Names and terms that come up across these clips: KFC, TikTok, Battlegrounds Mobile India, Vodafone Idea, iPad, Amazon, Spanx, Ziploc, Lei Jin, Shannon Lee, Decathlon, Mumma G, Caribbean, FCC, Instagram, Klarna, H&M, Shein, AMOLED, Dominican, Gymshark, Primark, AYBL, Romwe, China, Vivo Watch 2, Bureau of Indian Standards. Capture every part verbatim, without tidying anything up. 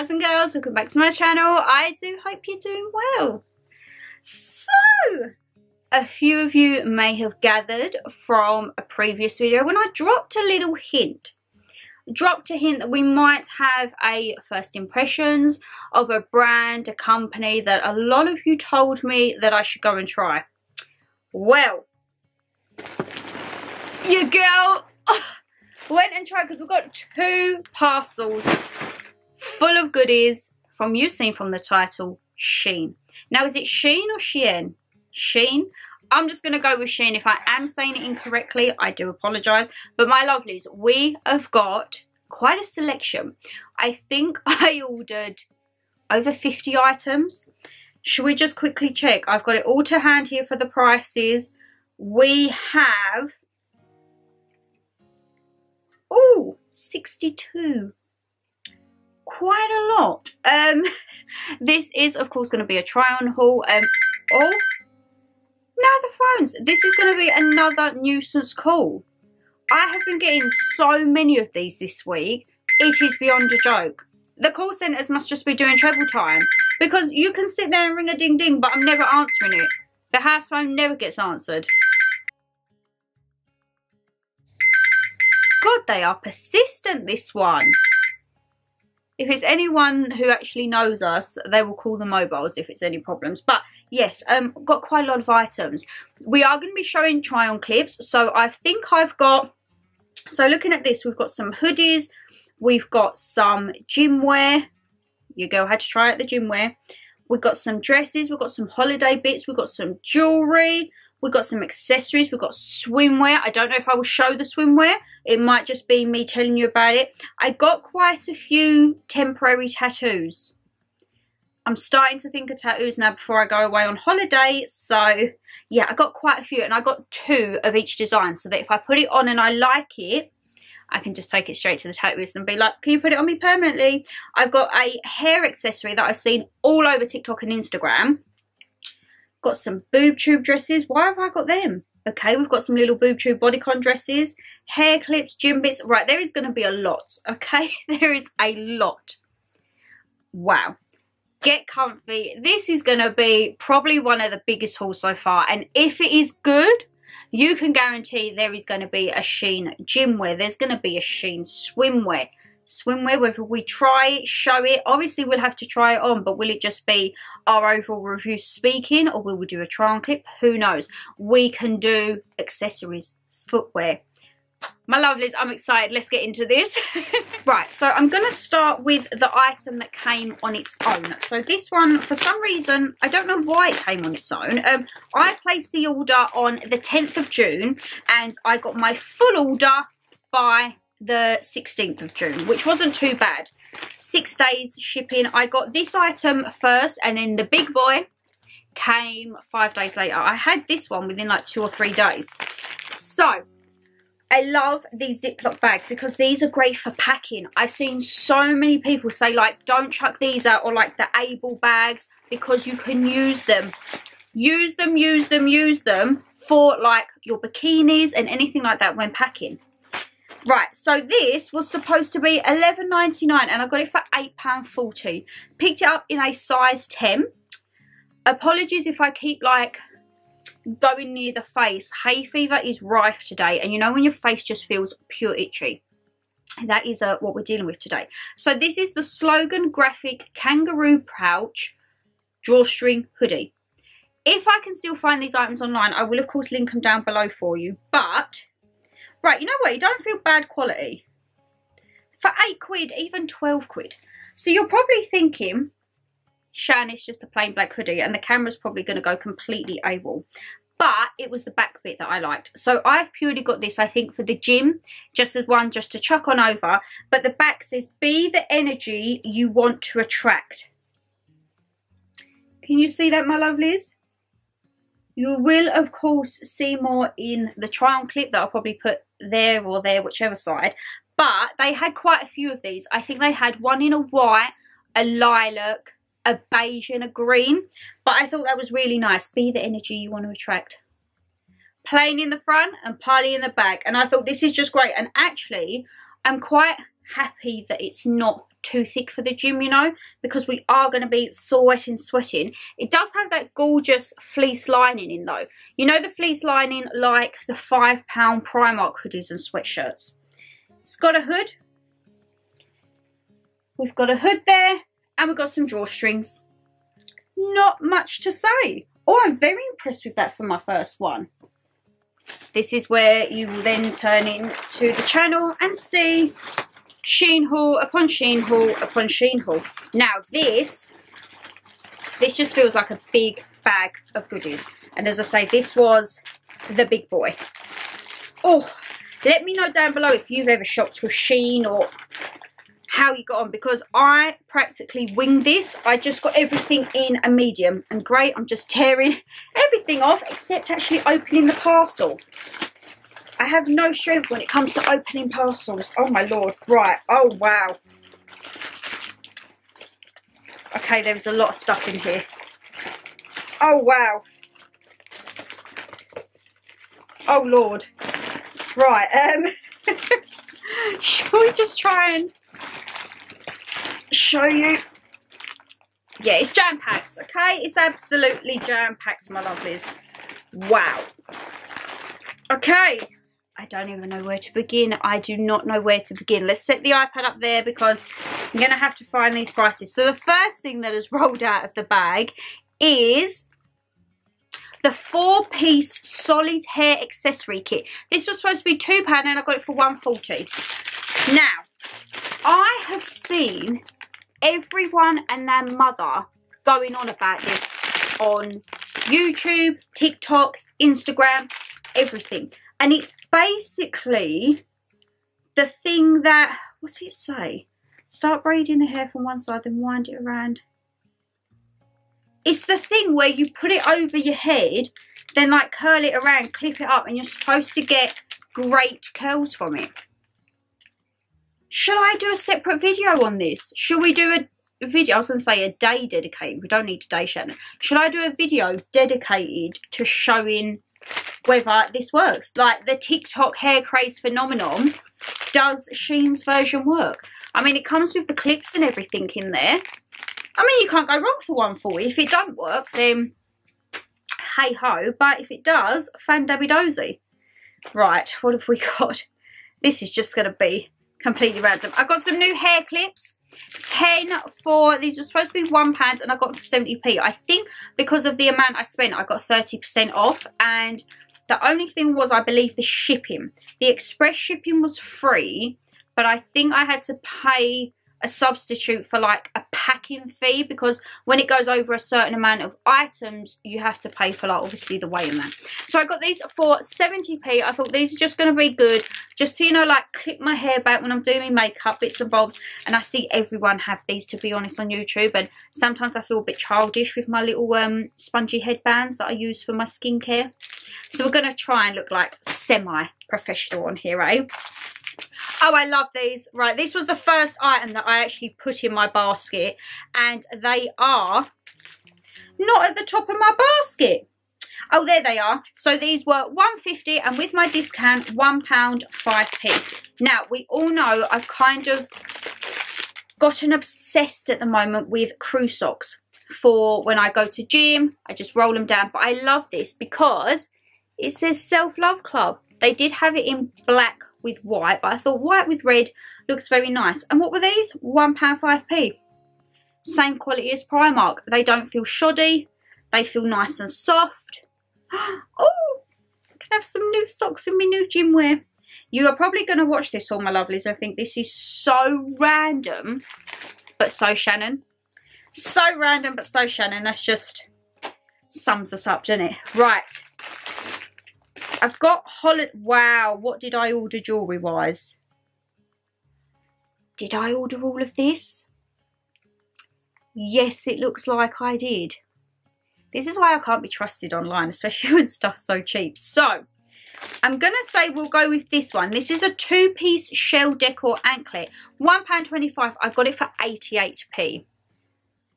guys and girls, welcome back to my channel. I do hope you're doing well. So, a few of you may have gathered from a previous video when I dropped a little hint. Dropped a hint that we might have a first impressions of a brand, a company that a lot of you told me that I should go and try. Well, your girl went and tried, because we've got two parcels full of goodies from, you seen from the title, Shein. Now, is it Shein or Shein? Shein. I'm just going to go with Shein. If I am saying it incorrectly, I do apologise. But my lovelies, we have got quite a selection. I think I ordered over fifty items. Should we just quickly check? I've got it all to hand here for the prices. We have... Ooh, sixty-two. Quite a lot. Um, this is, of course, going to be a try-on haul. Um, oh... Now the phones. This is going to be another nuisance call. I have been getting so many of these this week. It is beyond a joke. The call centres must just be doing treble time, because you can sit there and ring a ding ding, but I'm never answering it. The house phone never gets answered. God, they are persistent, this one. If it's anyone who actually knows us, they will call the mobiles if it's any problems. But yes, um, got quite a lot of items. We are going to be showing try-on clips. So I think I've got, so looking at this, we've got some hoodies. We've got some gym wear. Your girl had to try out the gym wear. We've got some dresses. We've got some holiday bits. We've got some jewellery. We've got some accessories. We've got swimwear. I don't know if I will show the swimwear. It might just be me telling you about it. I got quite a few temporary tattoos. I'm starting to think of tattoos now before I go away on holiday. So, yeah, I got quite a few. And I got two of each design, so that if I put it on and I like it, I can just take it straight to the tattooist and be like, can you put it on me permanently? I've got a hair accessory that I've seen all over TikTok and Instagram. Got some boob tube dresses. Why have I got them? Okay, we've got some little boob tube bodycon dresses, hair clips, gym bits. Right, there is going to be a lot, okay? There is a lot. Wow. Get comfy. This is going to be probably one of the biggest hauls so far. And if it is good, you can guarantee there is going to be a Shein gym wear. There's going to be a Shein swimwear. Swimwear, whether we try it, show it, obviously we'll have to try it on, but will it just be our overall review speaking, or will we do a try on clip? Who knows? We can do accessories, footwear. My lovelies, I'm excited. Let's get into this. Right, so I'm gonna start with the item that came on its own. So this one, for some reason, I don't know why it came on its own. um I placed the order on the tenth of June and I got my full order by the sixteenth of June, which wasn't too bad. Six days shipping. I got this item first, and then the big boy came five days later. I had this one within like two or three days. So I love these Ziploc bags, because these are great for packing. I've seen so many people say, like, don't chuck these out, or like the Able bags, because you can use them use them use them use them for like your bikinis and anything like that when packing. Right, so this was supposed to be eleven ninety-nine and I got it for eight pounds forty. Picked it up in a size ten. Apologies if I keep, like, going near the face. Hay fever is rife today. And you know when your face just feels pure itchy? That is uh, what we're dealing with today. So this is the Slogan Graphic Kangaroo Pouch Drawstring Hoodie. If I can still find these items online, I will, of course, link them down below for you. But... right, you know what, you don't feel bad quality. For eight quid, even twelve quid. So you're probably thinking, Shan, it's just a plain black hoodie and the camera's probably going to go completely AWOL. But it was the back bit that I liked. So I've purely got this, I think, for the gym. Just as one, just to chuck on over. But the back says, be the energy you want to attract. Can you see that, my lovelies? You will, of course, see more in the try-on clip that I'll probably put there or there, whichever side. But they had quite a few of these. I think they had one in a white, a lilac, a beige and a green. But I thought that was really nice. Be the energy you want to attract. Plain in the front and party in the back. And I thought this is just great. And actually, I'm quite happy that it's not too thick for the gym, you know, because we are going to be sweating sweating it does have that gorgeous fleece lining in though, you know, the fleece lining like the five pound Primark hoodies and sweatshirts. It's got a hood, we've got a hood there, and we've got some drawstrings. Not much to say. Oh, I'm very impressed with that for my first one. This is where you will then turn into the channel and see Shein haul upon Shein haul upon Shein haul. Now this, this just feels like a big bag of goodies. And as I say, this was the big boy. Oh, let me know down below if you've ever shopped with Shein or how you got on, because I practically winged this. I just got everything in a medium and great. I'm just tearing everything off except actually opening the parcel. I have no strength when it comes to opening parcels. Oh my lord, right, oh wow. Okay, there was a lot of stuff in here. Oh wow. Oh lord. Right, um, shall we just try and show you? Yeah, it's jam-packed, okay? It's absolutely jam-packed, my lovelies. Wow. Okay. I don't even know where to begin. I do not know where to begin. Let's set the iPad up there because I'm going to have to find these prices. So the first thing that has rolled out of the bag is the four-piece Solly's hair accessory kit. This was supposed to be two pounds and I got it for one forty. Now, I have seen everyone and their mother going on about this on YouTube, TikTok, Instagram, everything. And it's basically the thing that, what's it say? Start braiding the hair from one side, then wind it around. It's the thing where you put it over your head, then like curl it around, clip it up, and you're supposed to get great curls from it. Shall I do a separate video on this? Shall we do a video? I was going to say a day dedicated. We don't need a day, Shannon. Shall I do a video dedicated to showing whether this works? Like the TikTok hair craze phenomenon, does Shein's version work? I mean, it comes with the clips and everything in there. I mean, you can't go wrong for one forty. If it don't work, then hey ho. But if it does, fan dabby dozy. Right, what have we got? This is just going to be completely random. I've got some new hair clips. ten for, these were supposed to be one pound and I got them for seventy p. I think because of the amount I spent, I got thirty percent off, and the only thing was, I believe, the shipping. The express shipping was free, but I think I had to pay a substitute for like a packing fee, because when it goes over a certain amount of items, you have to pay for like obviously the weight and that. So I got these for seventy p. I thought these are just going to be good, just to, you know, like clip my hair back when I'm doing my makeup, bits and bobs. And I see everyone have these, to be honest, on YouTube, and sometimes I feel a bit childish with my little um spongy headbands that I use for my skincare. So we're going to try and look like semi-professional on here, eh? Oh, I love these. Right, this was the first item that I actually put in my basket, and they are not at the top of my basket. Oh, there they are. So these were one fifty, and with my discount, one pound five p. Now, we all know I've kind of gotten obsessed at the moment with crew socks for when I go to gym. I just roll them down, but I love this because it says Self-Love Club. They did have it in black with white, but I thought white with red looks very nice. And what were these? One pound five p. Same quality as Primark. They don't feel shoddy, they feel nice and soft. Oh, I can have some new socks in my new gym wear. You are probably going to watch this all, my lovelies. I think this is so random, but so Shannon. So random, but so Shannon. That's just sums us up, doesn't it? Right, I've got holiday. Wow, what did I order jewellery wise? Did I order all of this? Yes, it looks like I did. This is why I can't be trusted online, especially when stuff's so cheap. So I'm going to say we'll go with this one. This is a two-piece shell decor anklet. one pound twenty-five. I got it for eighty-eight p.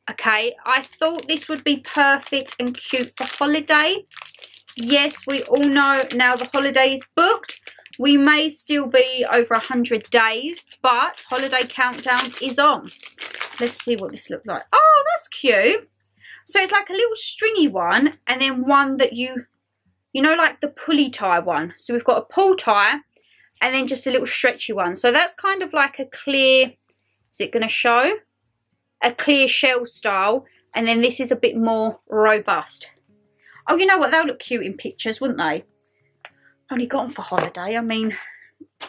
Okay, I thought this would be perfect and cute for holiday. Yes, we all know now the holiday is booked, We may still be over one hundred days, but holiday countdown is on. Let's see what this looks like. Oh, that's cute. So it's like a little stringy one, and then one that you, you know, like the pulley tie one. So we've got a pull tie, and then just a little stretchy one. So that's kind of like a clear, is it going to show? A clear shell style, and then this is a bit more robust. Oh, you know what? They'll look cute in pictures, wouldn't they? Only gone for holiday. I mean,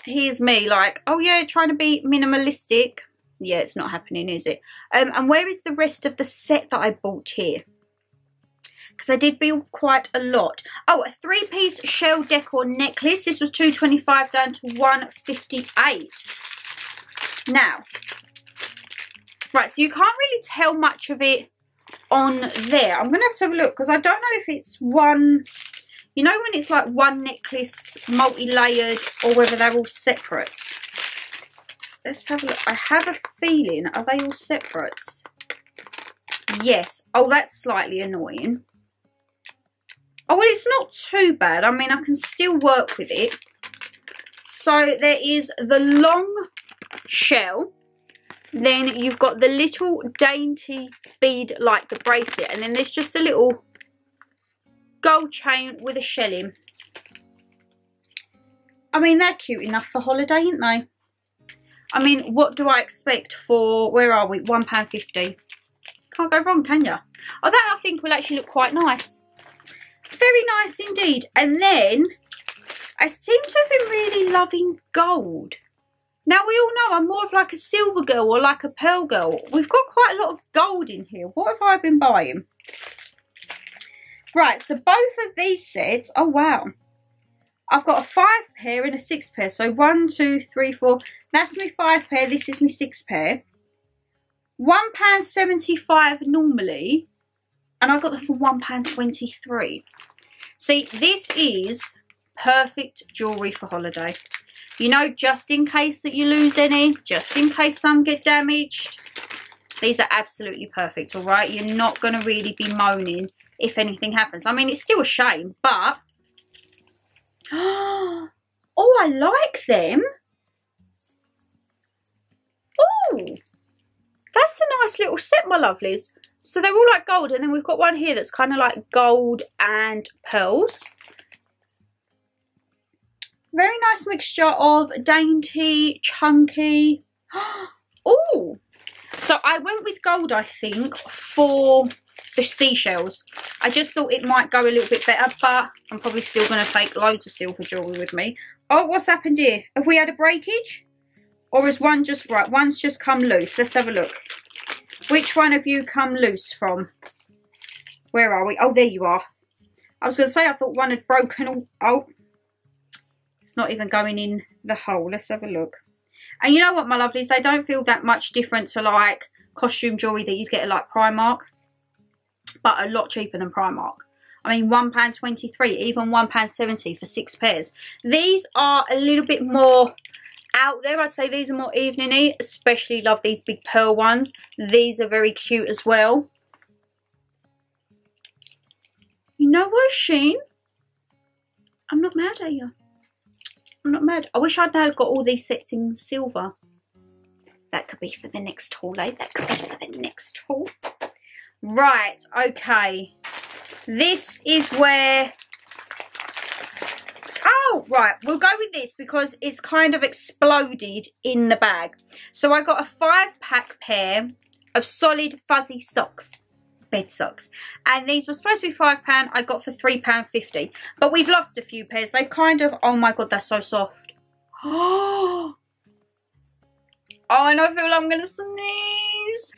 here's me like, oh yeah, trying to be minimalistic. Yeah, it's not happening, is it? Um, and where is the rest of the set that I bought here? Because I did build quite a lot. Oh, a three-piece shell decor necklace. This was two twenty-five down to one fifty-eight. Now, right, so you can't really tell much of it on there. I'm going to have to have a look because I don't know if it's one, you know, when it's like one necklace multi-layered or whether they're all separate. Let's have a look. I have a feeling, are they all separate? Yes. Oh, that's slightly annoying. Oh, well, it's not too bad. I mean, I can still work with it. So there is the long shell. Then you've got the little dainty bead like the bracelet. And then there's just a little gold chain with a shell in. I mean, they're cute enough for holiday, aren't they? I mean, what do I expect for, where are we? one pound fifty. Can't go wrong, can you? Oh, that I think will actually look quite nice. Very nice indeed. And then I seem to have been really loving gold. Now, we all know I'm more of like a silver girl or like a pearl girl. We've got quite a lot of gold in here. What have I been buying? Right, so both of these sets, oh wow. I've got a five pair and a six pair. So one, two, three, four. That's my five pair. This is my six pair. one pound seventy-five normally, and I got them for one pound twenty-three. See, this is perfect jewellery for holiday. You know, just in case that you lose any, just in case some get damaged. These are absolutely perfect, all right? You're not going to really be moaning if anything happens. I mean, it's still a shame, but... oh, I like them. Oh! That's a nice little set, my lovelies. So they're all like gold, and then we've got one here that's kind of like gold and pearls. Very nice mixture of dainty, chunky. Oh! So I went with gold, I think, for the seashells. I just thought it might go a little bit better, but I'm probably still going to take loads of silver jewellery with me. Oh, what's happened here? Have we had a breakage? Or is one just right? One's just come loose. Let's have a look. Which one have you come loose from? Where are we? Oh, there you are. I was going to say, I thought one had broken. All, oh, it's not even going in the hole. Let's have a look. And you know what, my lovelies? They don't feel that much different to like costume jewellery that you'd get at like Primark. But a lot cheaper than Primark. I mean, one pound twenty-three, even one pound seventy for six pairs. These are a little bit more... out there. I'd say these are more evening-y. Especially love these big pearl ones. These are very cute as well. You know what, Shein? I'm not mad at you. I'm not mad. I wish I'd now got all these sets in silver. That could be for the next haul, eh? That could be for the next haul. Right, okay. This is where... oh, right, we'll go with this because it's kind of exploded in the bag. So I got a five-pack pair of solid fuzzy socks, bed socks. And these were supposed to be five pounds, I got for three pounds fifty. But we've lost a few pairs. They've kind of, oh my God, they're so soft. Oh, and I feel I'm going to sneeze.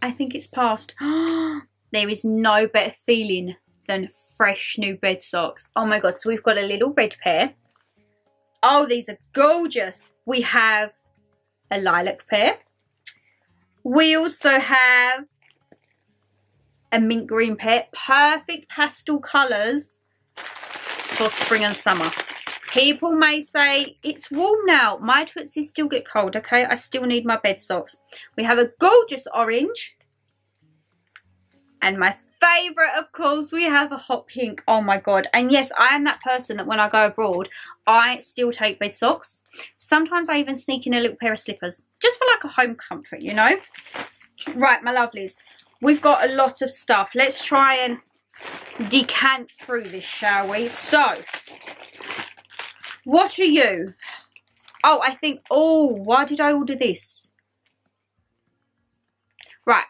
I think it's passed. Oh. There is no better feeling than fresh new bed socks. Oh my God, so we've got a little red pair. Oh, these are gorgeous. We have a lilac pair. We also have a mint green pair. Perfect pastel colours for spring and summer. People may say, it's warm now. My tootsies still get cold, okay? I still need my bed socks. We have a gorgeous orange. And my favorite, of course, we have a hot pink. Oh my god. And yes, I am that person that when I go abroad, I still take bed socks. Sometimes I even sneak in a little pair of slippers, just for like a home comfort, you know. Right, my lovelies, we've got a lot of stuff. Let's try and decant through this, shall we? So what are you? Oh, I think, oh, why did I order this? Right,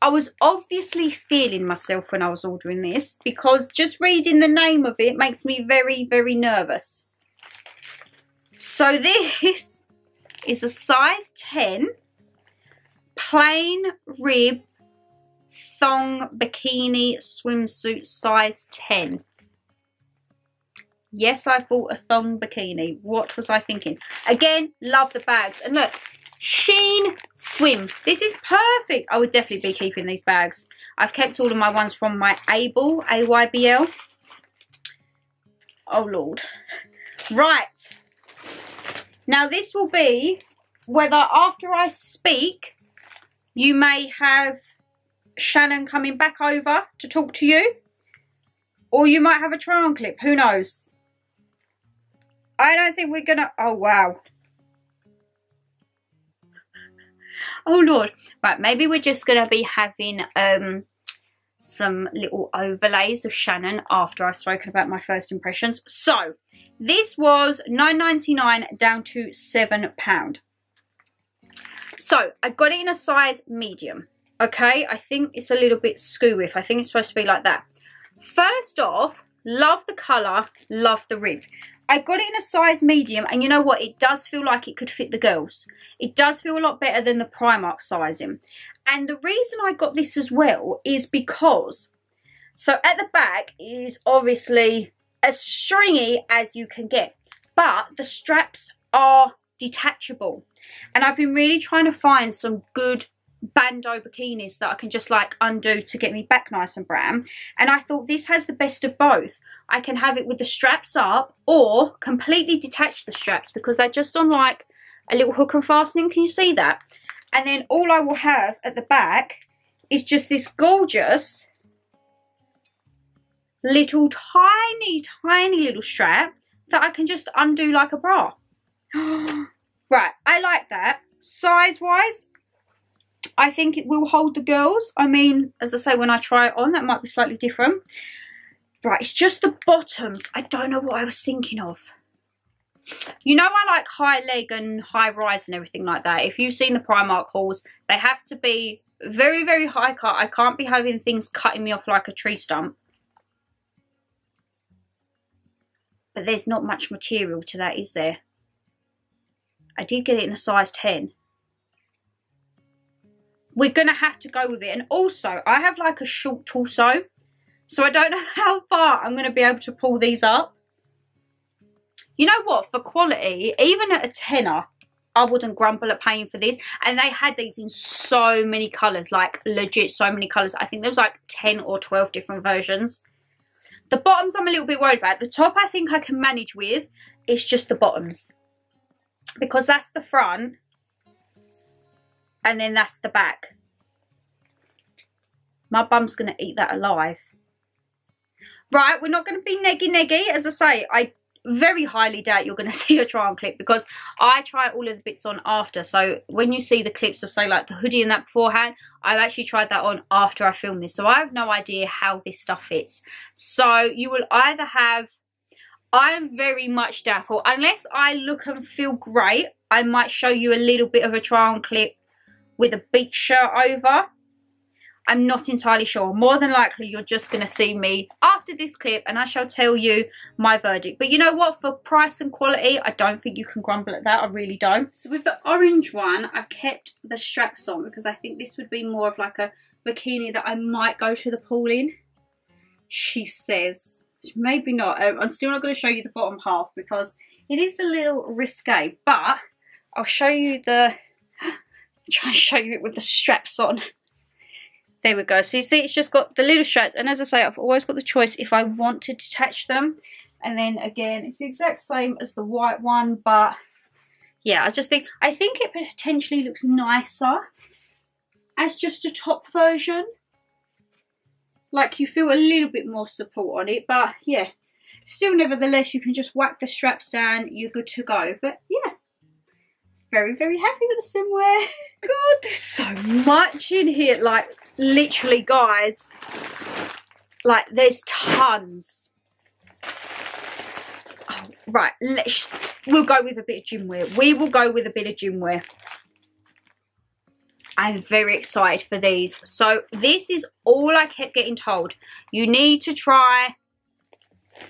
I was obviously feeling myself when I was ordering this, because just reading the name of it makes me very, very nervous. So this is a size ten plain rib thong bikini swimsuit, size ten. Yes, I bought a thong bikini. What was I thinking? Again, love the bags. And look, Shein Swim. This is perfect. I would definitely be keeping these bags. I've kept all of my ones from my ABL, A Y B L. Oh, Lord. Right. Now, this will be whether after I speak, you may have Shannon coming back over to talk to you. Or you might have a try-on clip. Who knows? I don't think we're gonna... Oh, wow. Oh, Lord. Right, maybe we're just gonna be having um, some little overlays of Shannon after I've spoken about my first impressions. So, this was nine ninety-nine down to seven pounds. So, I got it in a size medium. Okay, I think it's a little bit skew-iff. I think it's supposed to be like that. First off, love the colour, love the rib. I got it in a size medium, and you know what? It does feel like it could fit the girls. It does feel a lot better than the Primark sizing. And the reason I got this as well is because, so at the back is obviously as stringy as you can get, but the straps are detachable. And I've been really trying to find some good bandeau bikinis that I can just like undo to get me back nice and brown, and I thought this has the best of both. I can have it with the straps up or completely detach the straps, because they're just on like a little hook and fastening. Can you see that? And then all I will have at the back is just this gorgeous little tiny tiny little strap that I can just undo like a bra. Right, I like that. Size wise, I think it will hold the girls. I mean, as I say, when I try it on, that might be slightly different. Right, it's just the bottoms. I don't know what I was thinking of. You know, I like high leg and high rise and everything like that. If you've seen the Primark hauls, they have to be very, very high cut. I can't be having things cutting me off like a tree stump. But there's not much material to that, is there? I did get it in a size ten. We're going to have to go with it. And also, I have like a short torso, so I don't know how far I'm going to be able to pull these up. You know what? For quality, even at a tenner, I wouldn't grumble at paying for this. And they had these in so many colours, like legit so many colours. I think there was like ten or twelve different versions. The bottoms I'm a little bit worried about. The top I think I can manage with. It's just the bottoms. Because that's the front. And then that's the back. My bum's going to eat that alive. Right, we're not going to be neggy-neggy. As I say, I very highly doubt you're going to see a try-on clip, because I try all of the bits on after. So when you see the clips of, say, like the hoodie and that beforehand, I've actually tried that on after I filmed this. So I have no idea how this stuff fits. So you will either have... I am very much doubtful. Unless I look and feel great, I might show you a little bit of a try-on clip with a beach shirt over. I'm not entirely sure. More than likely you're just going to see me after this clip, and I shall tell you my verdict. But you know what, for price and quality, I don't think you can grumble at that. I really don't. So with the orange one, I've kept the straps on, because I think this would be more of like a bikini that I might go to the pool in. She says maybe not. um, I'm still not going to show you the bottom half because it is a little risque, but I'll show you the... try and show you it with the straps on. There we go. So you see, it's just got the little straps, and as I say, I've always got the choice if I want to detach them. And then again, it's the exact same as the white one, but yeah, I just think I think it potentially looks nicer as just a top version. like you feel a little bit more support on it, but yeah, still nevertheless you can just whack the straps down, you're good to go. But yeah, very very happy with the swimwear. God, there's so much in here, like literally guys, like there's tons. Oh, right, let's we'll go with a bit of gym wear. We will go with a bit of gym wear. I'm very excited for these. So this is all I kept getting told. You need to try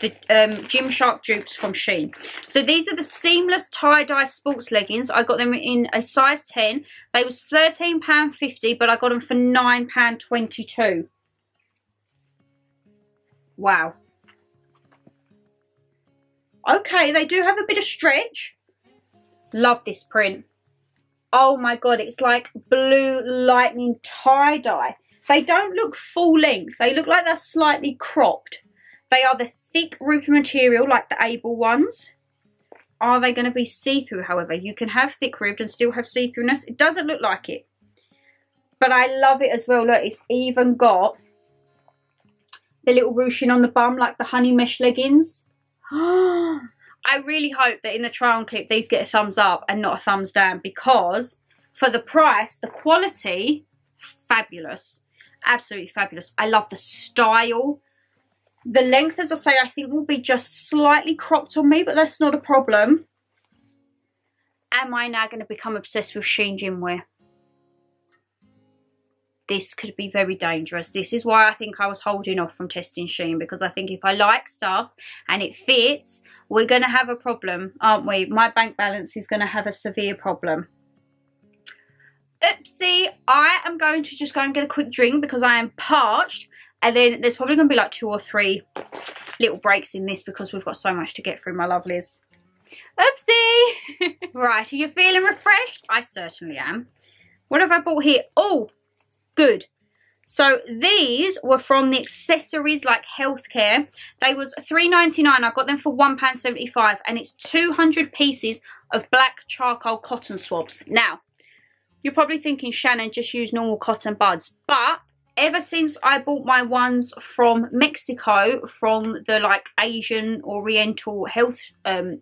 the um, Gymshark dupes from Shein. So these are the seamless tie-dye sports leggings. I got them in a size ten. They was thirteen pounds fifty, but I got them for nine pounds twenty-two. Wow. Okay, they do have a bit of stretch. Love this print. Oh my god, it's like blue lightning tie-dye. They don't look full length. They look like they're slightly cropped. They are the thick ribbed material like the A Y B L ones. Are they going to be see-through, however? You can have thick ribbed and still have see-throughness. It doesn't look like it. But I love it as well. Look, it's even got the little ruching on the bum like the honey mesh leggings. I really hope that in the trial clip these get a thumbs up and not a thumbs down, because for the price, the quality, fabulous, absolutely fabulous. I love the style. The length, as I say, I think will be just slightly cropped on me, but that's not a problem. Am I now going to become obsessed with Shein gym wear? This could be very dangerous. This is why I think I was holding off from testing Shein, because I think if I like stuff and it fits, we're going to have a problem, aren't we? My bank balance is going to have a severe problem. Oopsie, I am going to just go and get a quick drink because I am parched. And then there's probably going to be like two or three little breaks in this because we've got so much to get through, my lovelies. Oopsie. Right, are you feeling refreshed? I certainly am. What have I bought here? Oh, good. So these were from the accessories like healthcare. They was three ninety-nine. I got them for one pound seventy-five, and it's two hundred pieces of black charcoal cotton swabs. Now, you're probably thinking, Shannon, just use normal cotton buds. But ever since I bought my ones from Mexico, from the like Asian Oriental health um,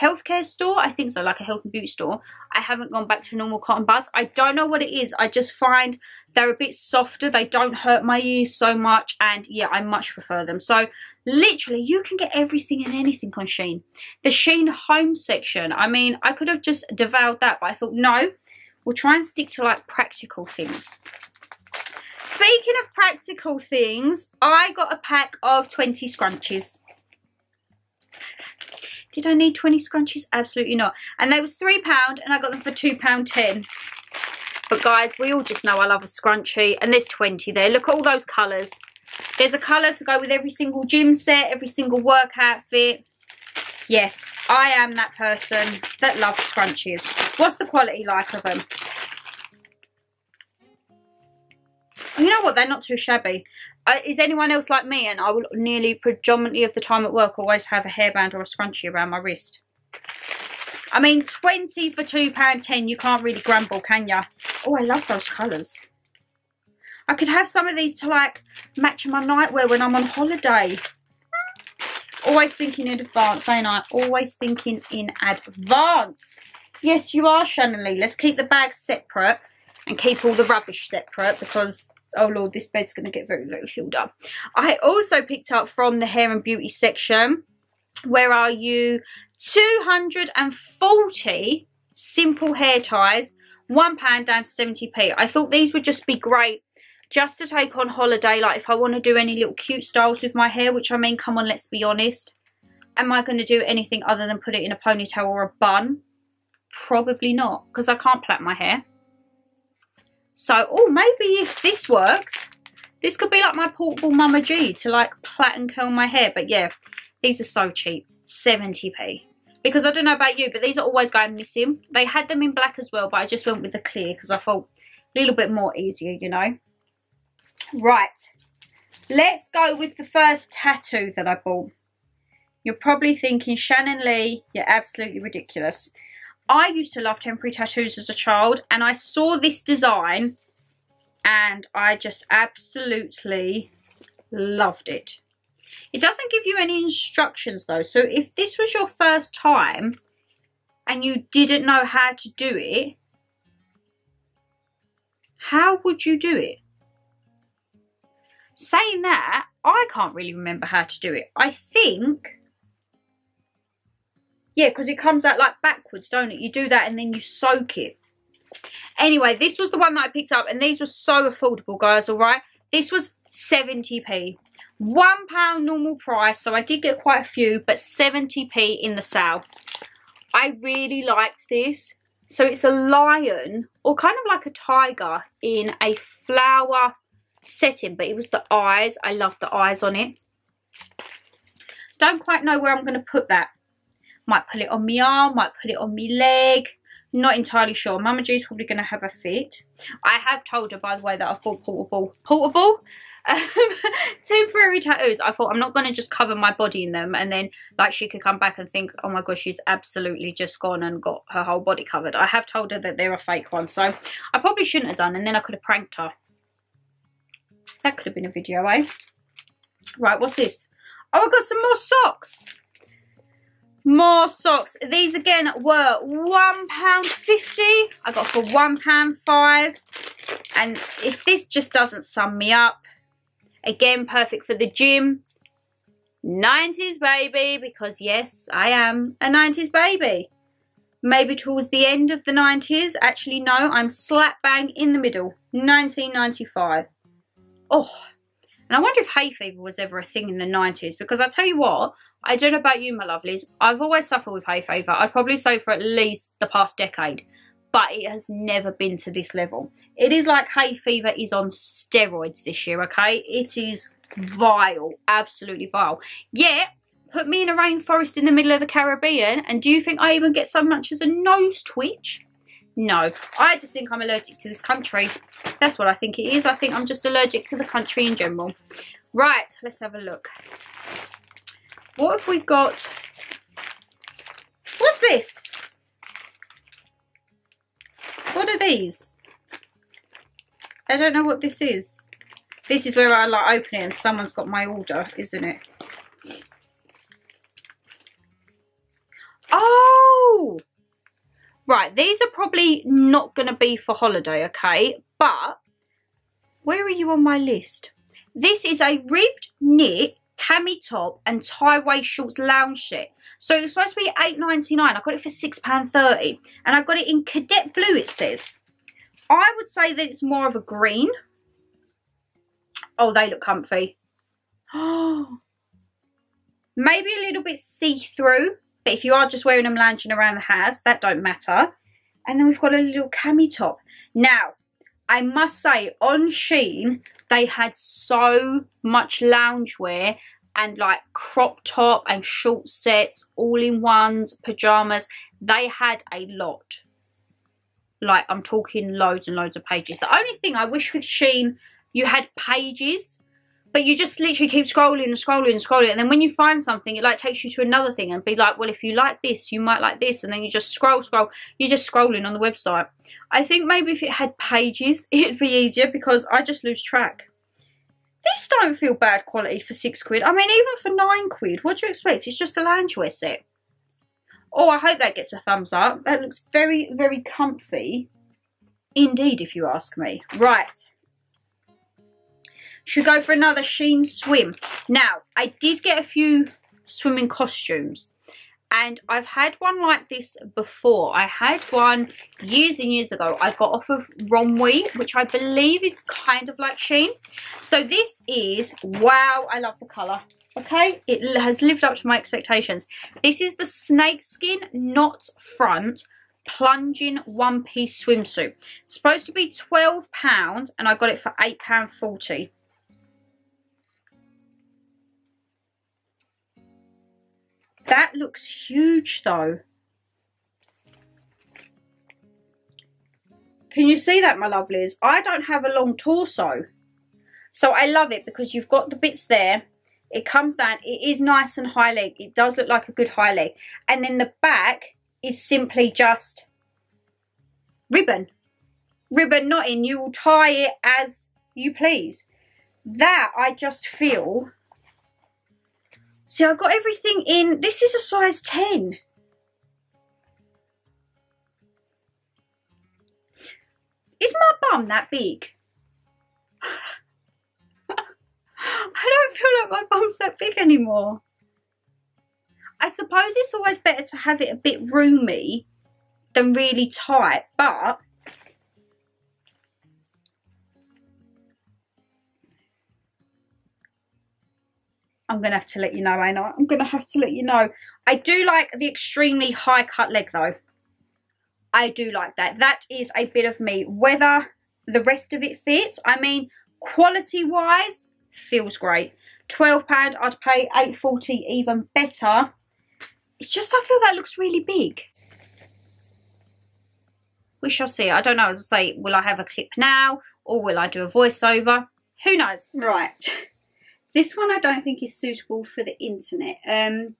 healthcare store, I think so, like a health and beauty store, I haven't gone back to normal cotton buds. I don't know what it is. I just find they're a bit softer. They don't hurt my ears so much. And yeah, I much prefer them. So literally, you can get everything and anything on Shein. The Shein home section. I mean, I could have just devoured that, but I thought, no, we'll try and stick to like practical things. Speaking of practical things, I got a pack of twenty scrunchies. Did I need twenty scrunchies? Absolutely not. And they was three pounds and I got them for two pounds ten. But guys, we all just know I love a scrunchie. And there's twenty there. Look at all those colours. There's a colour to go with every single gym set, every single work outfit. Yes, I am that person that loves scrunchies. What's the quality like of them? You know what? They're not too shabby. Uh, is anyone else like me? And I will nearly predominantly of the time at work always have a hairband or a scrunchie around my wrist. I mean, twenty for two pounds ten. You can't really grumble, can you? Oh, I love those colours. I could have some of these to, like, match my nightwear when I'm on holiday. Always thinking in advance, ain't I? Always thinking in advance. Yes, you are, Shannon Lee. Let's keep the bags separate and keep all the rubbish separate because... oh lord, this bed's going to get very low filled up. I also picked up from the hair and beauty section, where are you, two hundred and forty simple hair ties, one pound down to seventy p. I thought these would just be great just to take on holiday, like if I want to do any little cute styles with my hair, which I mean, come on, let's be honest. Am I going to do anything other than put it in a ponytail or a bun? Probably not, because I can't plait my hair. So, oh, maybe if this works, this could be like my portable Mama G to like plait and curl my hair. But yeah, these are so cheap, seventy p. Because I don't know about you, but these are always going missing. They had them in black as well, but I just went with the clear because I thought a little bit more easier, you know. Right, let's go with the first tattoo that I bought. You're probably thinking, Shannon Lee, you're absolutely ridiculous. I used to love temporary tattoos as a child, and I saw this design and I just absolutely Loved it. It doesn't give you any instructions though, so if this was your first time and you didn't know how to do it, how would you do it? Saying that, I can't really remember how to do it. I think, yeah, because it comes out like backwards, don't it? You do that and then you soak it. Anyway, this was the one that I picked up, and these were so affordable, guys, all right? This was seventy p. one pound normal price, so I did get quite a few, but seventy p in the sale. I really liked this. So it's a lion, or kind of like a tiger, in a flower setting, but it was the eyes. I love the eyes on it. Don't quite know where I'm going to put that. Might put it on my arm, might put it on my leg. Not entirely sure. Mama G's probably going to have a fit. I have told her, by the way, that I bought portable, portable, um, temporary tattoos. I thought I'm not going to just cover my body in them and then like she could come back and think, oh my gosh, she's absolutely just gone and got her whole body covered. I have told her that they're a fake one, so I probably shouldn't have done, and then I could have pranked her. That could have been a video, eh? Right, what's this? Oh, I got some more socks. More socks. These again were one pound fifty. I got for one pound five. And if this just doesn't sum me up, again, perfect for the gym. nineties baby, because yes, I am a nineties baby. Maybe towards the end of the nineties. Actually, no, I'm slap bang in the middle. nineteen ninety-five. Oh, and I wonder if hay fever was ever a thing in the nineties, because I tell you what, I don't know about you, my lovelies, I've always suffered with hay fever. I'd probably say for at least the past decade, but it has never been to this level. It is like hay fever is on steroids this year, okay? It is vile, absolutely vile. Yet, put me in a rainforest in the middle of the Caribbean, and do you think I even get so much as a nose twitch? No, I just think I'm allergic to this country. That's what I think it is. I think I'm just allergic to the country in general. Right, let's have a look. What have we got? What's this? What are these? I don't know what this is. This is where I like open it and someone's got my order, isn't it? Oh! Right, these are probably not going to be for holiday, okay? But where are you on my list? This is a ribbed knit cami top and tie waist shorts lounge set. So it's supposed to be eight ninety-nine. I got it for six pounds thirty. And I got it in cadet blue, it says. I would say that it's more of a green. Oh, they look comfy. Oh, maybe a little bit see-through. But if you are just wearing them lounging around the house, that don't matter. And then we've got a little cami top. Now, I must say, on Shein, they had so much loungewear and like crop top and short sets, all-in-ones, pajamas. They had a lot. Like, I'm talking loads and loads of pages. The only thing I wish with Shein, you had pages. But you just literally keep scrolling and scrolling and scrolling. And then when you find something, it like takes you to another thing and be like, well, if you like this, you might like this. And then you just scroll, scroll. You're just scrolling on the website. I think maybe if it had pages, it'd be easier because I just lose track. These don't feel bad quality for six quid. I mean, even for nine quid, what do you expect? It's just a loungewear set. Oh, I hope that gets a thumbs up. That looks very, very comfy. Indeed, if you ask me. Right. Should go for another Shein swim. Now, I did get a few swimming costumes. And I've had one like this before. I had one years and years ago. I got off of Romwe, which I believe is kind of like Shein. So this is, wow, I love the colour. Okay, it has lived up to my expectations. This is the snakeskin knot front plunging one-piece swimsuit. It's supposed to be twelve pounds and I got it for eight pounds forty. That looks huge though. Can you see that, my lovelies? I don't have a long torso. So I love it because you've got the bits there. It comes down. It is nice and high leg. It does look like a good high leg. And then the back is simply just ribbon. Ribbon knotting. You will tie it as you please. that I just feel, see, I've got everything in, this is a size ten. Is my bum that big? I don't feel like my bum's that big anymore. I suppose it's always better to have it a bit roomy than really tight, but I'm going to have to let you know, ain't I? I'm going to have to let you know. I do like the extremely high cut leg though. I do like that. That is a bit of me. Whether the rest of it fits, I mean, quality wise, feels great. twelve pounds, I'd pay eight forty, even better. It's just I feel that looks really big. We shall see. I don't know, as I say, will I have a clip now or will I do a voiceover? Who knows? Right. This one I don't think is suitable for the internet. Um,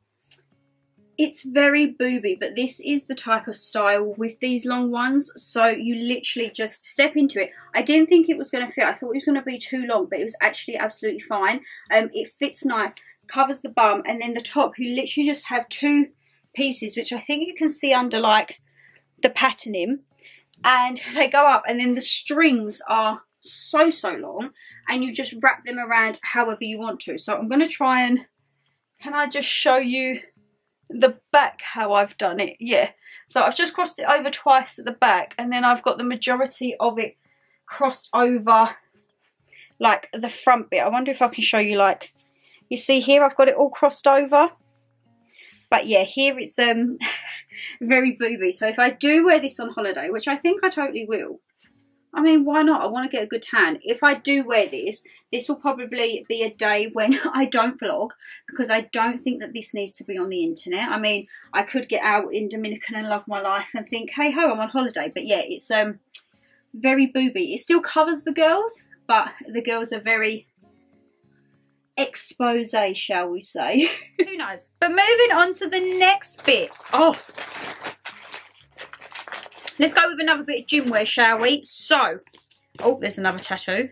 it's very booby, but this is the type of style with these long ones, so you literally just step into it. I didn't think it was going to fit. I thought it was going to be too long, but it was actually absolutely fine. Um, it fits nice, covers the bum, and then the top, you literally just have two pieces, which I think you can see under like the patterning, and they go up, and then the strings are so so long, and you just wrap them around however you want to. So I'm going to try and, can I just show you the back how I've done it? Yeah, so I've just crossed it over twice at the back, and then I've got the majority of it crossed over like the front bit. I wonder if I can show you, like, you see here I've got it all crossed over, but yeah, here it's um very booby. So if I do wear this on holiday, which I think I totally will, I mean, why not? I want to get a good tan. If I do wear this, this will probably be a day when I don't vlog, because I don't think that this needs to be on the internet. I mean, I could get out in Dominican and love my life and think, hey ho, I'm on holiday. But yeah, it's um very booby. It still covers the girls, but the girls are very exposé, shall we say. Who knows? But moving on to the next bit. Oh, let's go with another bit of gym wear, shall we? So, oh, there's another tattoo.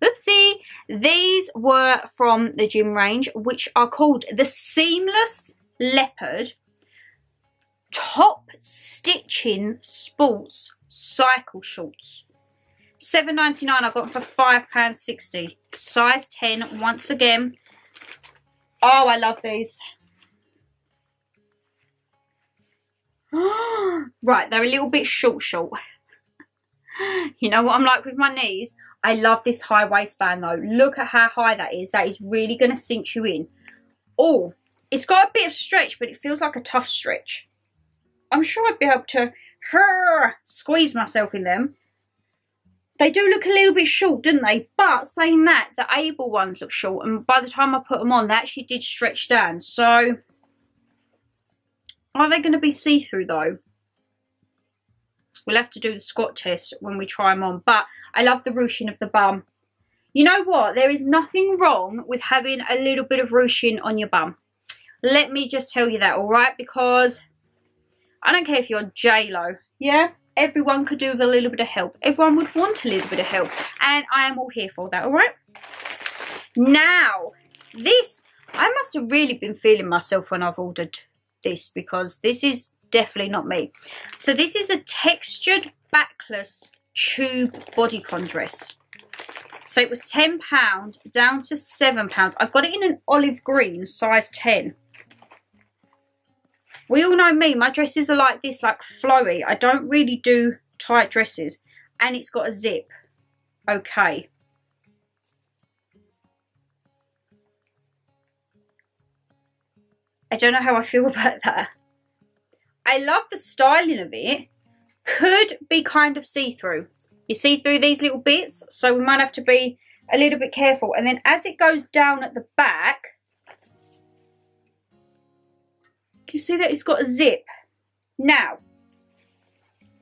Oopsie. These were from the gym range, which are called the Seamless Leopard Top Stitching Sports Cycle Shorts. seven ninety-nine, I got them for five pounds sixty. Size ten, once again. Oh, I love these. Right, they're a little bit short short. You know what I'm like with my knees? I love this high waistband though. Look at how high that is. That is really going to cinch you in. Oh, it's got a bit of stretch, but it feels like a tough stretch. I'm sure I'd be able to hurr, squeeze myself in them. They do look a little bit short, don't they? But saying that, the AYBL ones look short, and by the time I put them on, they actually did stretch down. So are they going to be see-through though? We'll have to do the squat test when we try them on. But I love the ruching of the bum. You know what? There is nothing wrong with having a little bit of ruching on your bum. Let me just tell you that, all right? Because I don't care if you're J-Lo, yeah? Everyone could do with a little bit of help. Everyone would want a little bit of help. And I am all here for that, all right? Now, this, I must have really been feeling myself when I've ordered this, because this is definitely not me. So this is a textured backless tube bodycon dress. So it was ten pounds down to seven pounds. I've got it in an olive green, size ten. We all know me, my dresses are like this, like flowy. I don't really do tight dresses. And it's got a zip. Okay. I don't know how I feel about that. I love the styling of it. Could be kind of see-through. You see through these little bits, so we might have to be a little bit careful. And then as it goes down at the back, you see that it's got a zip. Now,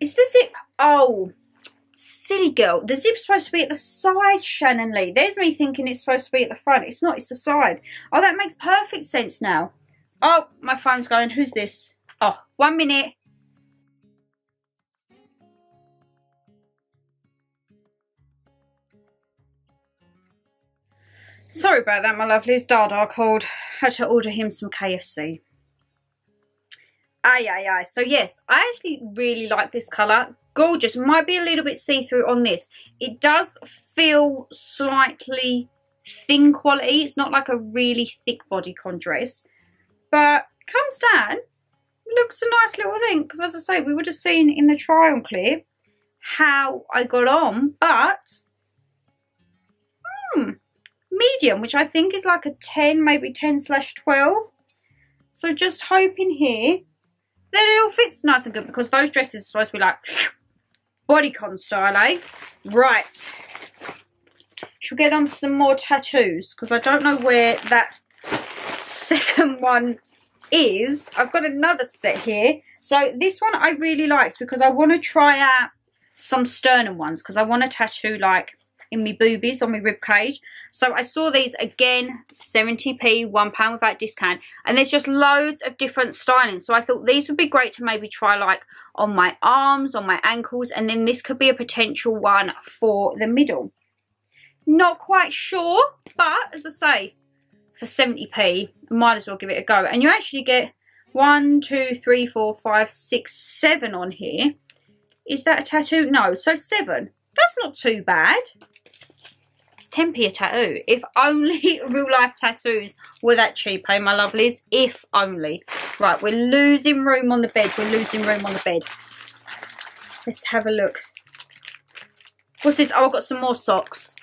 is the zip, oh, silly girl. The zip's supposed to be at the side, Shannon Lee. There's me thinking it's supposed to be at the front. It's not, it's the side. Oh, that makes perfect sense now. Oh, my phone's going. Who's this? Oh, one minute. Sorry about that, my lovelies. Dada called. Had to order him some K F C. Aye, aye, aye. So, yes, I actually really like this colour. Gorgeous. Might be a little bit see-through on this. It does feel slightly thin quality. It's not like a really thick bodycon dress. But comes down, looks a nice little thing. Because as I say, we would have seen in the try-on clip how I got on. But, hmm, medium, which I think is like a ten, maybe ten slash twelve. So just hoping here that it all fits nice and good, because those dresses are supposed to be like bodycon style, eh? Right. Shall get on to some more tattoos, because I don't know where that second one is. I've got another set here. So this one I really liked, because I want to try out some sternum ones, because I want to tattoo like in my boobies, on my rib cage. So I saw these again, seventy p, one pound without discount. And there's just loads of different styling. So I thought these would be great to maybe try like on my arms, on my ankles. And then this could be a potential one for the middle. Not quite sure, but as I say, for seventy p, I might as well give it a go. And you actually get one, two, three, four, five, six, seven on here. Is that a tattoo? No, so seven. That's not too bad. It's ten p a tattoo. If only real life tattoos were that cheap, eh, my lovelies? If only. Right, we're losing room on the bed. We're losing room on the bed. Let's have a look. What's this? Oh, I've got some more socks.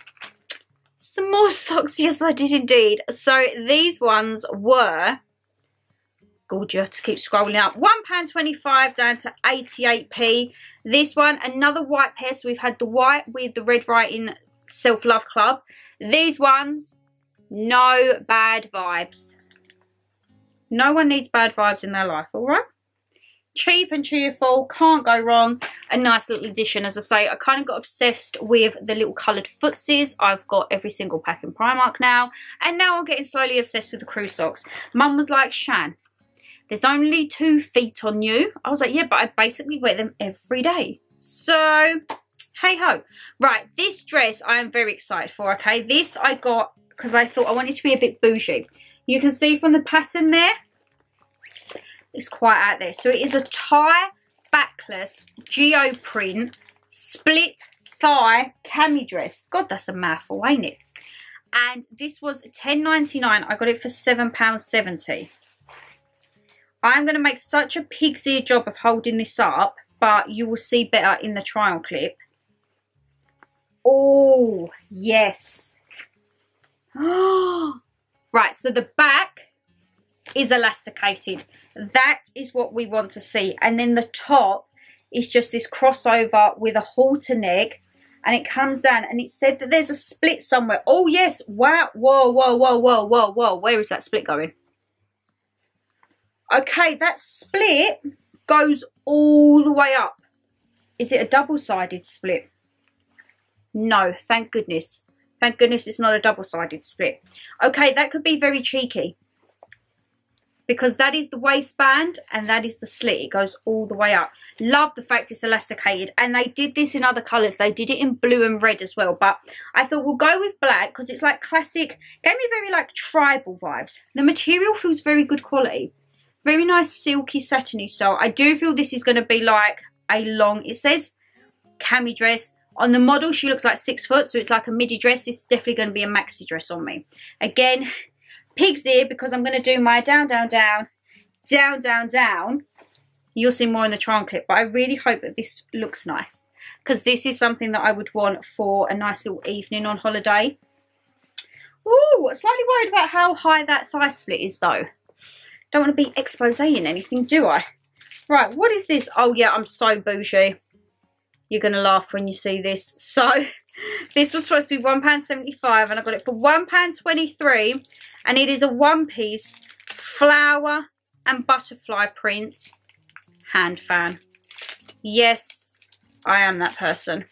Some more socks. Yes, I did indeed. So these ones were... God, you have to keep scrolling up. one pound twenty-five down to eighty-eight p. This one, another white pair. So we've had the white with the red writing... Self Love Club. These ones, no bad vibes. No one needs bad vibes in their life, all right? Cheap and cheerful, can't go wrong. A nice little addition. As I say, I kind of got obsessed with the little coloured footsies. I've got every single pack in Primark now. And now I'm getting slowly obsessed with the crew socks. Mum was like, Shan, there's only two feet on you. I was like, yeah, but I basically wear them every day. So... hey ho. Right, this dress I am very excited for, okay? This I got because I thought I wanted to be a bit bougie. You can see from the pattern there, it's quite out there. So it is a tie backless geo print split thigh cami dress. God, that's a mouthful, ain't it? And this was ten ninety-nine. I got it for seven pounds seventy. I'm going to make such a pig's ear job of holding this up, but you will see better in the trial clip. Oh, yes. Right, so the back is elasticated. That is what we want to see. And then the top is just this crossover with a halter neck. And it comes down. And it said that there's a split somewhere. Oh, yes. Wow. Whoa, whoa, whoa, whoa, whoa, whoa. Where is that split going? Okay, that split goes all the way up. Is it a double-sided split? No, thank goodness. Thank goodness it's not a double-sided split. Okay, that could be very cheeky. Because that is the waistband and that is the slit. It goes all the way up. Love the fact it's elasticated. And they did this in other colours. They did it in blue and red as well. But I thought we'll go with black because it's like classic. Gave me very like tribal vibes. The material feels very good quality. Very nice silky satiny style. I do feel this is going to be like a long, it says cami dress. On the model, she looks like six foot, so it's like a midi dress. This is definitely going to be a maxi dress on me. Again, pig's ear, because I'm going to do my down, down, down, down, down, down. You'll see more in the try-on clip, but I really hope that this looks nice, because this is something that I would want for a nice little evening on holiday. Ooh, slightly worried about how high that thigh split is, though. Don't want to be exposing anything, do I? Right, what is this? Oh, yeah, I'm so bougie. You're going to laugh when you see this. So, this was supposed to be one pound seventy-five and I got it for one pound twenty-three. And it is a one-piece flower and butterfly print hand fan. Yes, I am that person.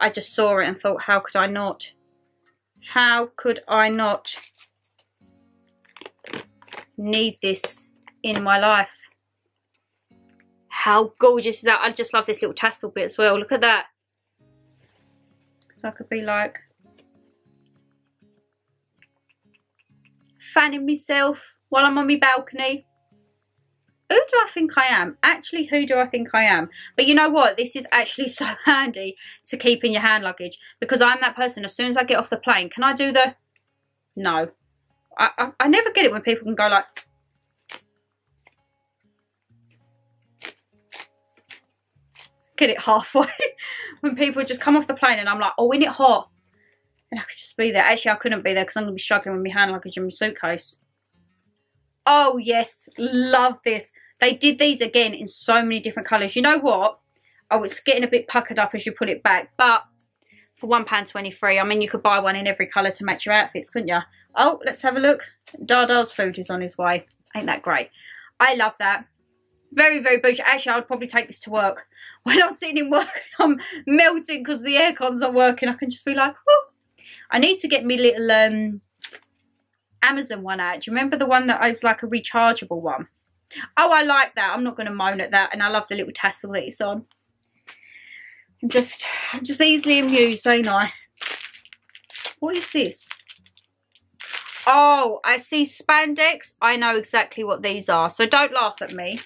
I just saw it and thought, how could I not? How could I not need this in my life? How gorgeous is that? I just love this little tassel bit as well. Look at that. So I could be like, fanning myself while I'm on my balcony. Who do I think I am? Actually, who do I think I am? But you know what? This is actually so handy to keep in your hand luggage, because I'm that person. As soon as I get off the plane, can I do the... No. I, I, I never get it when people can go like... Get it halfway. When people just come off the plane and I'm like, oh, isn't it hot? And I could just be there. Actually, I couldn't be there because I'm going to be struggling with my hand luggage and my suitcase. Oh, yes. Love this. They did these again in so many different colours. You know what? Oh, it's getting a bit puckered up as you put it back. But for one pound twenty-three, I mean, you could buy one in every colour to match your outfits, couldn't you? Oh, let's have a look. Dada's food is on his way. Ain't that great? I love that. Very, very bougie. Actually, I would probably take this to work. When I'm sitting in work, I'm melting because the aircon's not working. I can just be like, whoo. I need to get me little... um. Amazon one out. Do you remember the one that was like a rechargeable one? Oh, I like that. I'm not going to moan at that. And I love the little tassel that it's on. I'm just, I'm just easily amused, ain't I? What is this? Oh, I see spandex. I know exactly what these are. So don't laugh at me.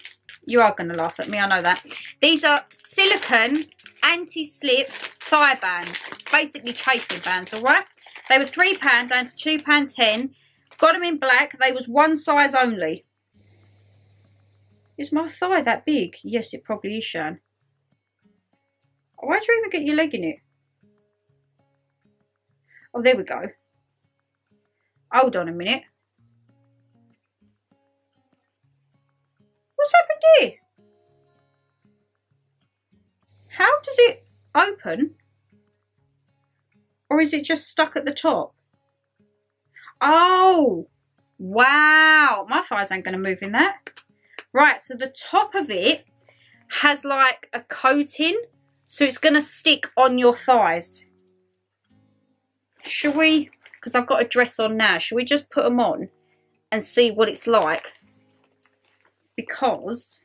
You are going to laugh at me. I know that. These are silicone anti-slip thigh bands. Basically chafing bands, all right? They were three pounds down to two pounds ten. Got them in black. They was one size only. Is my thigh that big? Yes, it probably is, Shan. Why did you even get your leg in it? Oh, there we go. Hold on a minute. What's happened here? How does it open? Or is it just stuck at the top? Oh, wow. My thighs ain't going to move in that. Right, so the top of it has like a coating, so it's going to stick on your thighs. Shall we, because I've got a dress on now, shall we just put them on and see what it's like? Because...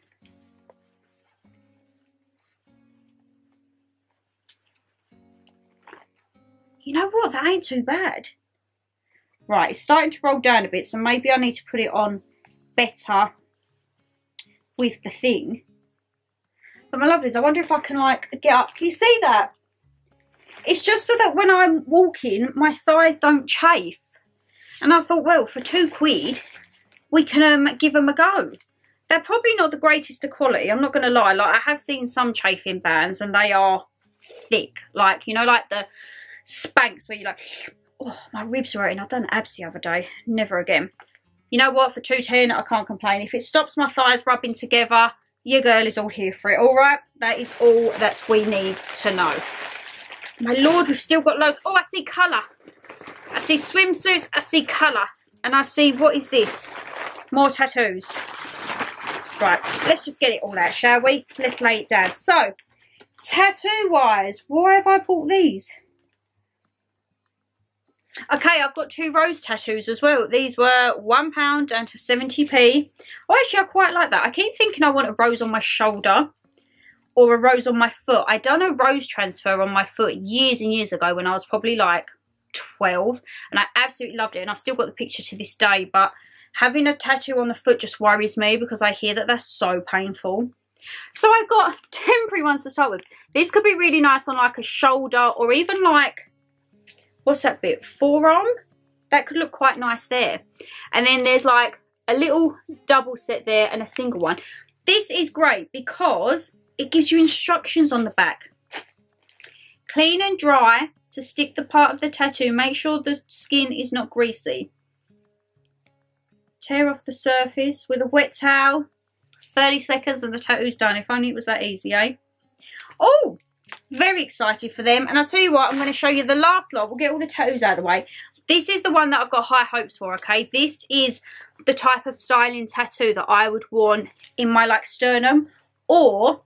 You know what, that ain't too bad. Right, it's starting to roll down a bit, so maybe I need to put it on better with the thing. But my lovelies, I wonder if I can, like, get up. Can you see that? It's just so that when I'm walking, my thighs don't chafe. And I thought, well, for two quid, we can um, give them a go. They're probably not the greatest of quality, I'm not going to lie. Like, I have seen some chafing bands, and they are thick. Like, you know, like the... Spanx, where you're like, oh, my ribs are hurting. I've done abs the other day. Never again. You know what? For two pounds ten, I can't complain. If it stops my thighs rubbing together, your girl is all here for it, all right? That is all that we need to know. My Lord, we've still got loads. Oh, I see colour. I see swimsuits. I see colour. And I see, what is this? More tattoos. Right, let's just get it all out, shall we? Let's lay it down. So, tattoo-wise, why have I bought these? Okay, I've got two rose tattoos as well. These were one pound down to seventy p. Oh, actually, I quite like that. I keep thinking I want a rose on my shoulder or a rose on my foot. I done a rose transfer on my foot years and years ago when I was probably like twelve, and I absolutely loved it, and I've still got the picture to this day. But having a tattoo on the foot just worries me because I hear that that's so painful. So I've got temporary ones to start with. These could be really nice on like a shoulder or even like... What's that bit? Forearm? That could look quite nice there. And then there's like a little double set there and a single one. This is great because it gives you instructions on the back. Clean and dry to stick the part of the tattoo. Make sure the skin is not greasy. Tear off the surface with a wet towel. thirty seconds and the tattoo's done. If only it was that easy, eh? Oh! Very excited for them, and I'll tell you what, I'm going to show you the last lot. We'll get all the tattoos out of the way. This is the one that I've got high hopes for, okay? This is the type of styling tattoo that I would want in my, like, sternum or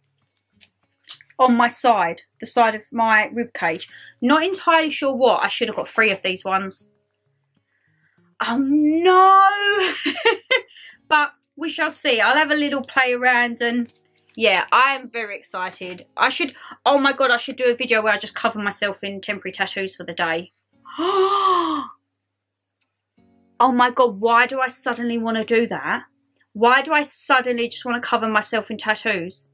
on my side, the side of my rib cage. Not entirely sure what. I should have got three of these ones. Oh, no! But we shall see. I'll have a little play around and... Yeah, I am very excited. I should, oh my God, I should do a video where I just cover myself in temporary tattoos for the day. Oh, oh my God, why do I suddenly want to do that? Why do I suddenly just want to cover myself in tattoos?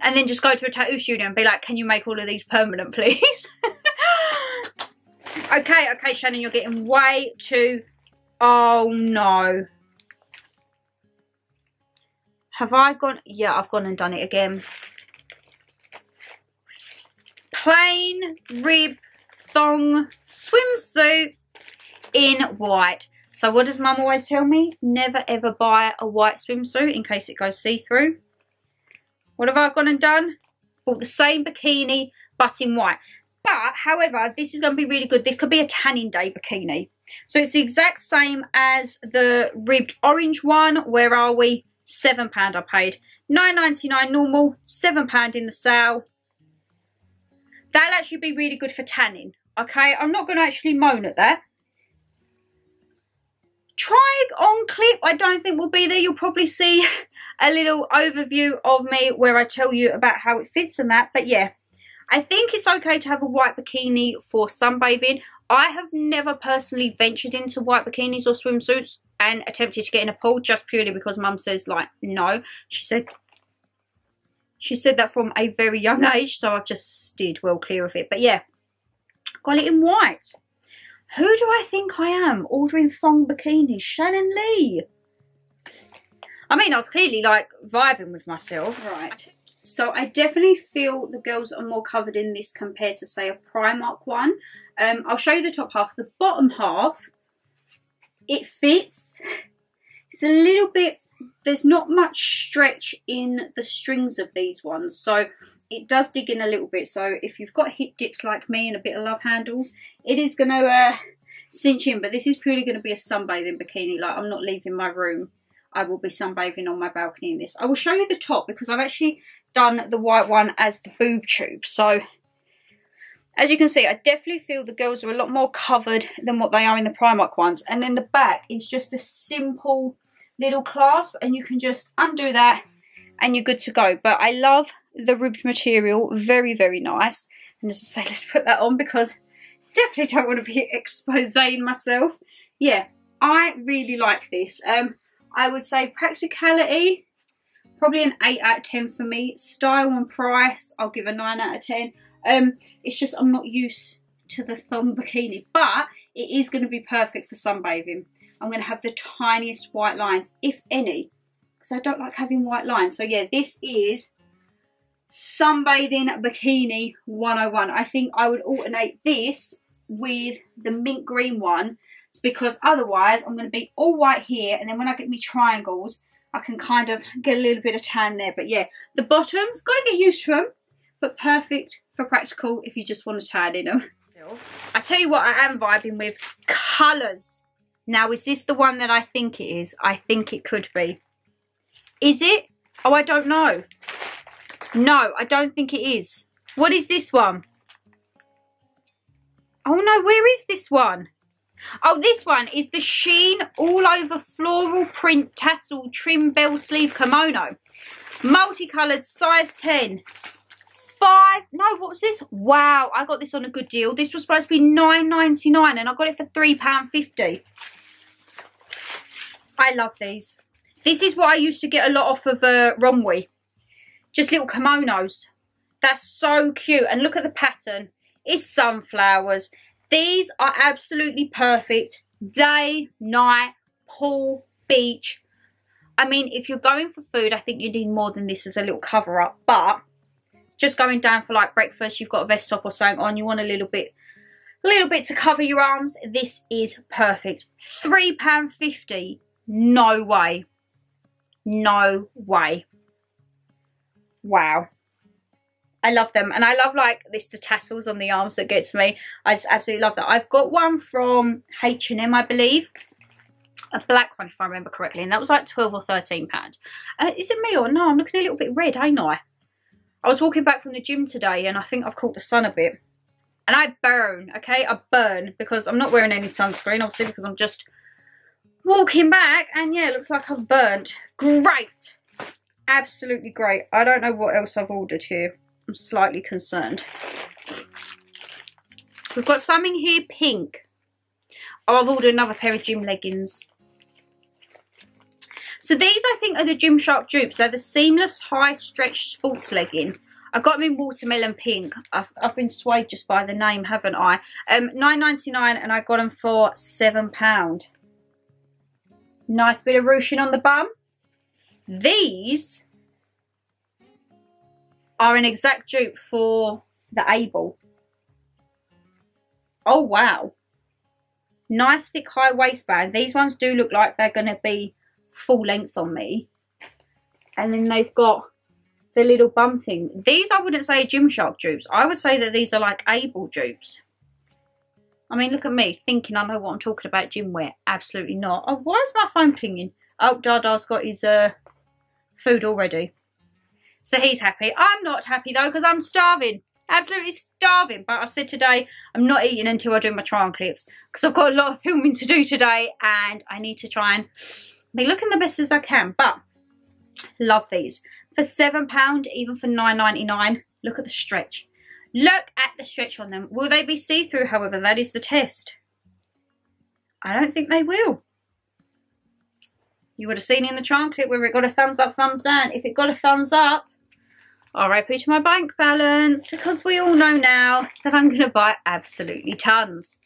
And then just go to a tattoo studio and be like, can you make all of these permanent, please? Okay, okay, Shannon, you're getting way too... Oh, no. Have I gone? Yeah, I've gone and done it again. Plain rib thong swimsuit in white. So what does mum always tell me? Never ever buy a white swimsuit in case it goes see-through. What have I gone and done? Bought the same bikini but in white. But however, this is going to be really good. This could be a tanning day bikini. So it's the exact same as the ribbed orange one. Where are we? seven pounds I paid. nine ninety-nine normal, seven pounds in the sale. That'll actually be really good for tanning. Okay, I'm not going to actually moan at that. Try on clip, I don't think will be there. You'll probably see a little overview of me where I tell you about how it fits and that. But yeah, I think it's okay to have a white bikini for sunbathing. I have never personally ventured into white bikinis or swimsuits and attempted to get in a pool, just purely because mum says, like, no. She said she said that from a very young age, so I've just steered well clear of it. But yeah, got it in white. Who do I think I am ordering thong bikinis? Shannon Lee. I mean, I was clearly, like, vibing with myself. Right. So I definitely feel the girls are more covered in this compared to, say, a Primark one. Um, I'll show you the top half. The bottom half, it fits. It's a little bit, there's not much stretch in the strings of these ones. So it does dig in a little bit. So if you've got hip dips like me and a bit of love handles, it is going to uh, cinch in. But this is purely going to be a sunbathing bikini. Like, I'm not leaving my room. I will be sunbathing on my balcony in this. I will show you the top because I've actually done the white one as the boob tube. So as you can see, I definitely feel the girls are a lot more covered than what they are in the Primark ones. And then the back is just a simple little clasp and you can just undo that and you're good to go. But I love the ribbed material, very, very nice. And as I say, let's put that on because definitely don't want to be exposing myself. Yeah, I really like this. Um, I would say practicality, probably an eight out of ten for me. Style and price, I'll give a nine out of ten. Um, it's just I'm not used to the thong bikini, but it is going to be perfect for sunbathing. I'm going to have the tiniest white lines, if any, because I don't like having white lines. So yeah, this is sunbathing bikini one oh one. I think I would alternate this with the mint green one, because otherwise I'm going to be all white here, and then when I get my triangles I can kind of get a little bit of tan there. But yeah, the bottoms, got to get used to them, but perfect for practical if you just want to tan in them. I tell you what I am vibing with, colours. Now, is this the one that I think it is? I think it could be. Is it? Oh, I don't know. No, I don't think it is. What is this one? Oh no, where is this one? Oh, this one is the Shein all over floral print tassel trim bell sleeve kimono, multicoloured, size ten, five. No, what was this? Wow, I got this on a good deal. This was supposed to be nine ninety-nine and I got it for three pounds fifty. I love these. This is what I used to get a lot off of uh, Romwe, just little kimonos. That's so cute, and look at the pattern. It's sunflowers. These are absolutely perfect. Day, night, pool, beach. I mean, if you're going for food, I think you need more than this as a little cover-up. But just going down for, like, breakfast, you've got a vest top or something on, you want a little bit, little bit to cover your arms, this is perfect. three pounds fifty. No way. No way. Wow. I love them, and I love, like, this, the tassels on the arms that gets me. I just absolutely love that. I've got one from H and M, I believe, a black one if I remember correctly, and that was like twelve or thirteen pounds. Uh, is it me or no? I'm looking a little bit red, ain't I? I was walking back from the gym today, and I think I've caught the sun a bit, and I burn. Okay, I burn because I'm not wearing any sunscreen, obviously, because I'm just walking back, and yeah, it looks like I've burnt. Great, absolutely great. I don't know what else I've ordered here. I'm slightly concerned. We've got something here pink. Oh, I've ordered another pair of gym leggings. So these, I think, are the Gymshark dupes. They're the seamless high stretch sports legging. I got them in watermelon pink. I've, I've been swayed just by the name, haven't I? Um, nine ninety-nine, and I got them for seven pounds. Nice bit of ruching on the bum. These are an exact dupe for the A Y B L. Oh, wow. Nice thick high waistband. These ones do look like they're going to be full length on me. And then they've got the little bum thing. These I wouldn't say are Gymshark dupes. I would say that these are like A Y B L dupes. I mean, look at me thinking I know what I'm talking about gym wear. Absolutely not. Oh, why is my phone pinging? Oh, Dada's got his uh, food already. So he's happy. I'm not happy though, because I'm starving. Absolutely starving. But I said today I'm not eating until I do my try on clips, because I've got a lot of filming to do today and I need to try and be looking the best as I can. But love these. For seven pounds, even for nine ninety-nine, look at the stretch. Look at the stretch on them. Will they be see-through, however? That is the test. I don't think they will. You would have seen in the try on clip whether it got a thumbs up, thumbs down. If it got a thumbs up, R I P to my bank balance, because we all know now that I'm going to buy absolutely tons.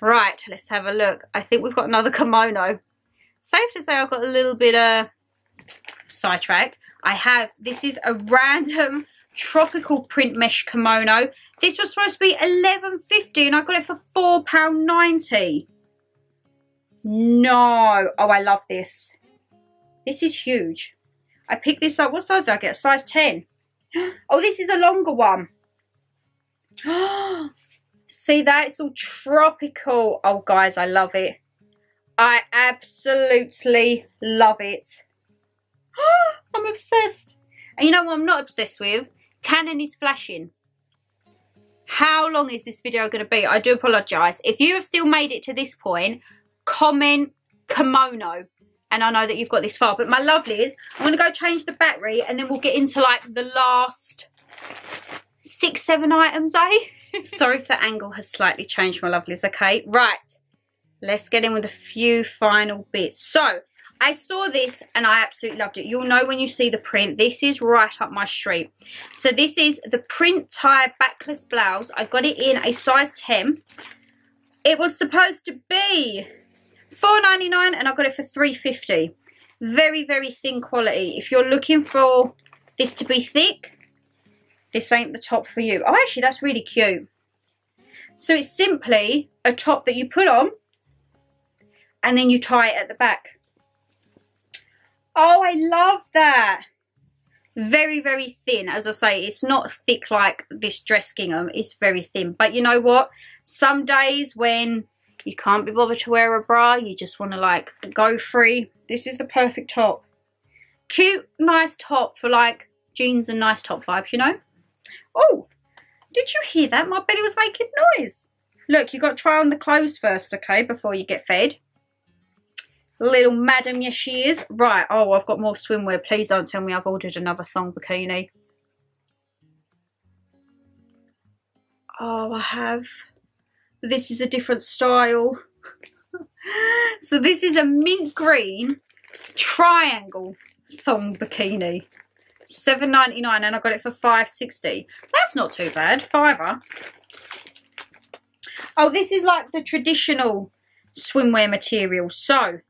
Right, let's have a look. I think we've got another kimono. Safe to say I got a little bit uh, sidetracked. I have, this is a random tropical print mesh kimono. This was supposed to be eleven fifty and I got it for four pounds ninety. No. Oh, I love this. This is huge. I picked this up. What size did I get? Size ten. Oh, this is a longer one. See that? It's all tropical. Oh, guys, I love it. I absolutely love it. I'm obsessed. And you know what I'm not obsessed with? Canon is flashing. How long is this video going to be? I do apologise. If you have still made it to this point, comment kimono. And I know that you've got this far. But my lovelies, I'm going to go change the battery and then we'll get into like the last six, seven items, eh? Sorry if the angle has slightly changed, my lovelies, okay? Right, let's get in with a few final bits. So, I saw this and I absolutely loved it. You'll know when you see the print. This is right up my street. So this is the print tie backless blouse. I got it in a size ten. It was supposed to be four ninety-nine and I got it for three fifty. Very, very thin quality. If you're looking for this to be thick, this ain't the top for you. Oh, actually, that's really cute. So it's simply a top that you put on and then you tie it at the back. Oh, I love that. Very, very thin. As I say, it's not thick like this dress gingham. It's very thin. But you know what? Some days when you can't be bothered to wear a bra, you just want to like go free, this is the perfect top. Cute, nice top for like jeans and nice top vibes, you know? Oh, did you hear that? My belly was making noise. Look, you've got to try on the clothes first, okay, before you get fed. Little madam, yes she is. Right, oh, I've got more swimwear. Please don't tell me I've ordered another thong bikini. Oh, I have. This is a different style. So this is a mint green triangle thong bikini. seven ninety-nine and I got it for five sixty. That's not too bad. Fiver. Oh, this is like the traditional swimwear material. So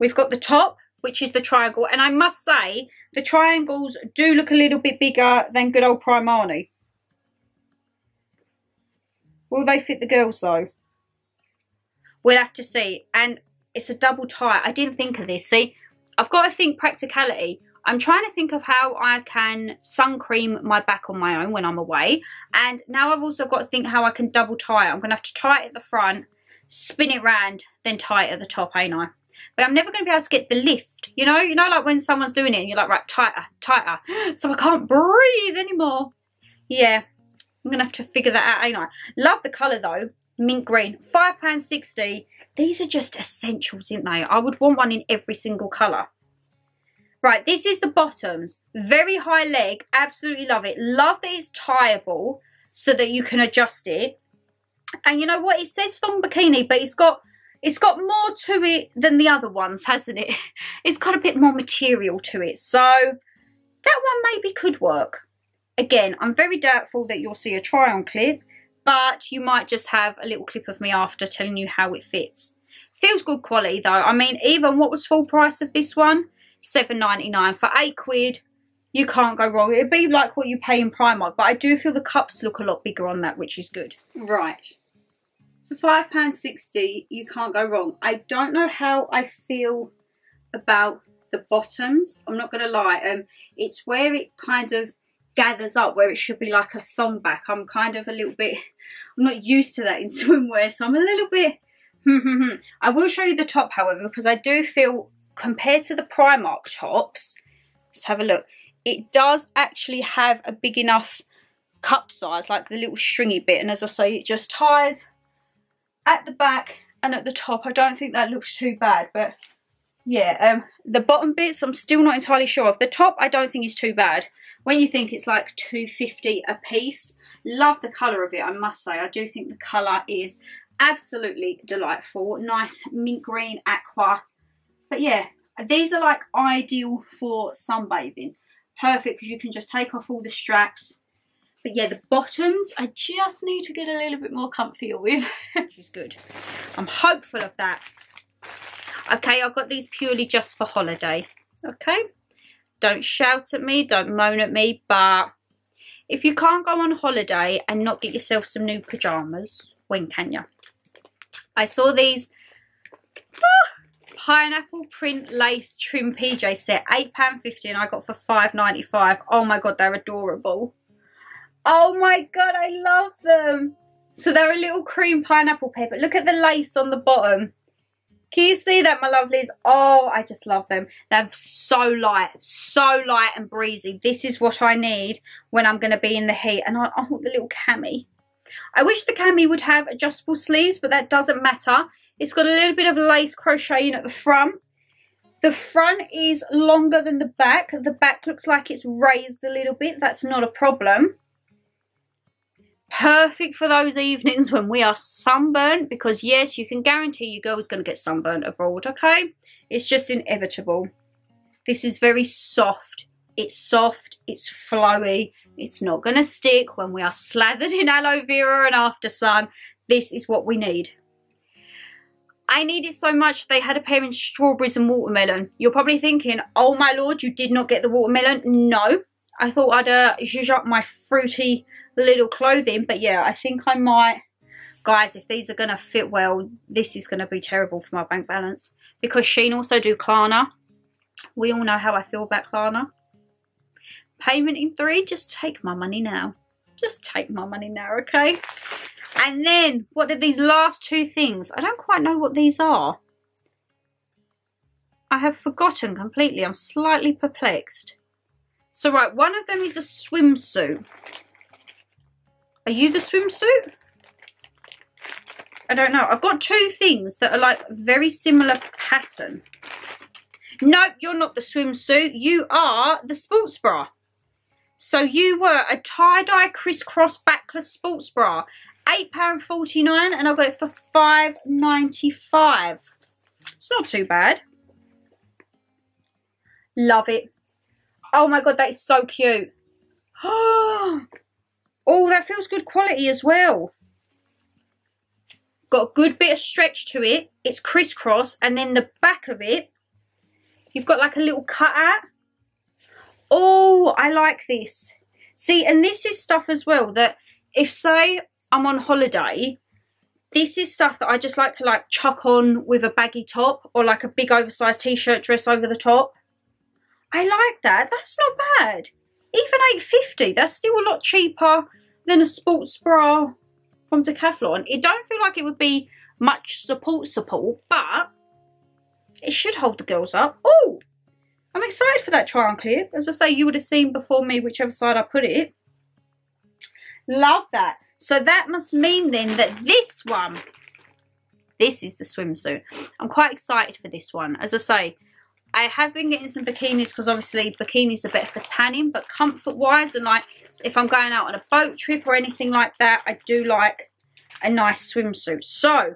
we've got the top, which is the triangle. And I must say, the triangles do look a little bit bigger than good old Primark. Will they fit the girls, though? We'll have to see. And it's a double tie. I didn't think of this. See, I've got to think practicality. I'm trying to think of how I can sun cream my back on my own when I'm away. And now I've also got to think how I can double tie it. I'm going to have to tie it at the front, spin it round, then tie it at the top, ain't I? But I'm never going to be able to get the lift. You know, you know, like when someone's doing it and you're like, right, tighter, tighter. So I can't breathe anymore. Yeah, I'm going to have to figure that out, ain't I? Love the colour, though. Mint green. five pounds sixty. These are just essentials, aren't they? I would want one in every single colour. Right, this is the bottoms. Very high leg. Absolutely love it. Love that it's tieable so that you can adjust it. And you know what, it says thong bikini, but it's got it's got more to it than the other ones, hasn't it? It's got a bit more material to it, so that one maybe could work. Again, I'm very doubtful that you'll see a try on clip, but you might just have a little clip of me after telling you how it fits. Feels good quality though. I mean, even what was full price of this one, seven ninety-nine for eight quid, you can't go wrong. It'd be like what you pay in Primark, but I do feel the cups look a lot bigger on that, which is good. Right, for five pounds sixty, you can't go wrong. I don't know how I feel about the bottoms, I'm not going to lie. Um, it's where it kind of gathers up, where it should be like a thong back. I'm kind of a little bit, I'm not used to that in swimwear, so I'm a little bit, I will show you the top, however, because I do feel, compared to the Primark tops, let's have a look, it does actually have a big enough cup size, like the little stringy bit, and as I say, it just ties at the back and at the top. I don't think that looks too bad, but yeah, um, the bottom bits I'm still not entirely sure of. The top I don't think is too bad. When you think it's like two fifty a piece, love the colour of it, I must say. I do think the colour is absolutely delightful, nice mint green, aqua. But yeah, these are like ideal for sunbathing. Perfect, because you can just take off all the straps. But yeah, the bottoms I just need to get a little bit more comfier with, which is good. I'm hopeful of that. Okay, I've got these purely just for holiday. Okay, don't shout at me, don't moan at me, but if you can't go on holiday and not get yourself some new pyjamas, when can you? I saw these ah, pineapple print lace trim P J set, eight pounds fifty, and I got for five ninety-five. Oh my god, they're adorable. Oh my god, I love them. So they're a little cream pineapple pair, but look at the lace on the bottom. Can you see that, my lovelies? Oh, I just love them. They're so light, so light and breezy. This is what I need when I'm going to be in the heat. And I, I want the little cami. I wish the cami would have adjustable sleeves, but that doesn't matter. It's got a little bit of lace crocheting at the front. The front is longer than the back. The back looks like it's raised a little bit. That's not a problem. Perfect for those evenings when we are sunburnt, because yes, you can guarantee your girl's going to get sunburnt abroad, okay? It's just inevitable. This is very soft. It's soft, it's flowy, it's not going to stick when we are slathered in aloe vera and after sun. This is what we need. I need it so much they had a pair in strawberries and watermelon. You're probably thinking, oh my lord, you did not get the watermelon. No, I thought I'd uh, zhuzh up my fruity little clothing, but yeah, I think I might. Guys, if these are going to fit well, this is going to be terrible for my bank balance, because Shein also do Klarna. We all know how I feel about Klarna. Payment in three, just take my money now. Just take my money now, okay? And then, what are these last two things? I don't quite know what these are. I have forgotten completely. I'm slightly perplexed. So right, one of them is a swimsuit. Are you the swimsuit? I don't know. I've got two things that are like very similar pattern. Nope, you're not the swimsuit. You are the sports bra. So you were a tie-dye crisscross backless sports bra. eight pounds forty-nine, and I got it for five ninety-five. It's not too bad. Love it. Oh my god, that is so cute. Oh. Oh, that feels good quality as well. Got a good bit of stretch to it. It's crisscross, and then the back of it, you've got like a little cutout. Oh, I like this. See, and this is stuff as well that if, say, I'm on holiday, this is stuff that I just like to like chuck on with a baggy top or like a big oversized t-shirt dress over the top. I like that. That's not bad. Even eight fifty, that's still a lot cheaper than a sports bra from Decathlon. It don't feel like it would be much support support, but it should hold the girls up. Oh, I'm excited for that try on clip. As I say, you would have seen before me whichever side I put it. Love that. So that must mean then that this one, this is the swimsuit. I'm quite excited for this one. As I say, I have been getting some bikinis because obviously bikinis are better for tanning, but comfort wise and like if I'm going out on a boat trip or anything like that, I do like a nice swimsuit. So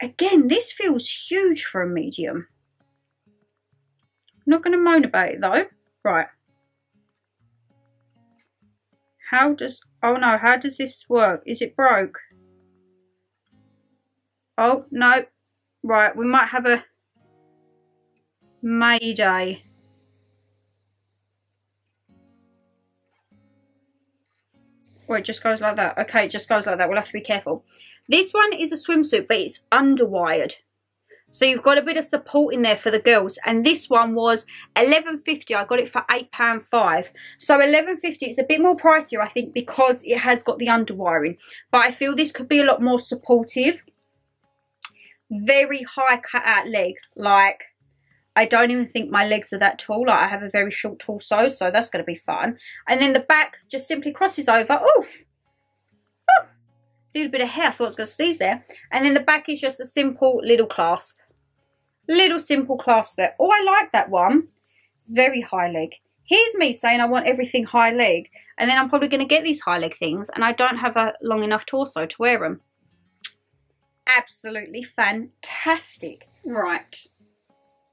again, this feels huge for a medium. I'm not going to moan about it though. Right. How does, oh no, how does this work? Is it broke? Oh no. Right, we might have a mayday. Or it just goes like that. Okay, it just goes like that. We'll have to be careful. This one is a swimsuit, but it's underwired. So you've got a bit of support in there for the girls. And this one was eleven fifty. I got it for eight pounds five. So eleven fifty, it's a bit more pricier, I think, because it has got the underwiring. But I feel this could be a lot more supportive. Very high cut-out leg. Like, I don't even think my legs are that tall. Like, I have a very short torso, so that's going to be fun. And then the back just simply crosses over. Oh! Little bit of hair, I thought I was going to sneeze there. And then the back is just a simple little clasp. Little simple clasp there. Oh, I like that one. Very high leg. Here's me saying I want everything high leg. And then I'm probably going to get these high leg things. And I don't have a long enough torso to wear them. Absolutely fantastic. Right.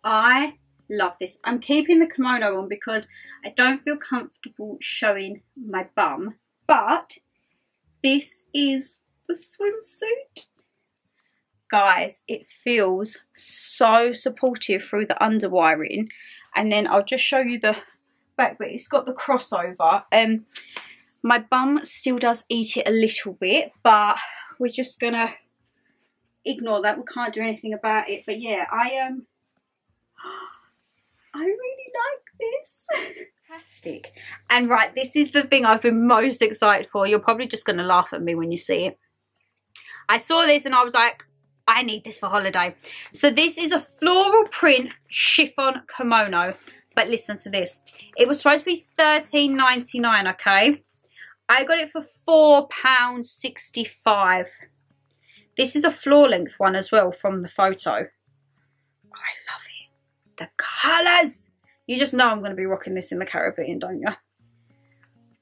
I love this. I'm keeping the kimono on because I don't feel comfortable showing my bum. But this is the swimsuit. Guys, it feels so supportive through the underwiring. And then I'll just show you the back, but it's got the crossover. Um, my bum still does eat it a little bit, but we're just going to ignore that. We can't do anything about it. But yeah, I um, I really like this. Fantastic. And right, this is the thing I've been most excited for. You're probably just going to laugh at me when you see it. I saw this and I was like, I need this for holiday. So this is a floral print chiffon kimono. But listen to this. It was supposed to be thirteen ninety-nine, okay? I got it for four pounds sixty-five. This is a floor length one as well from the photo. I love it. The colours. You just know I'm going to be rocking this in the Caribbean, don't you?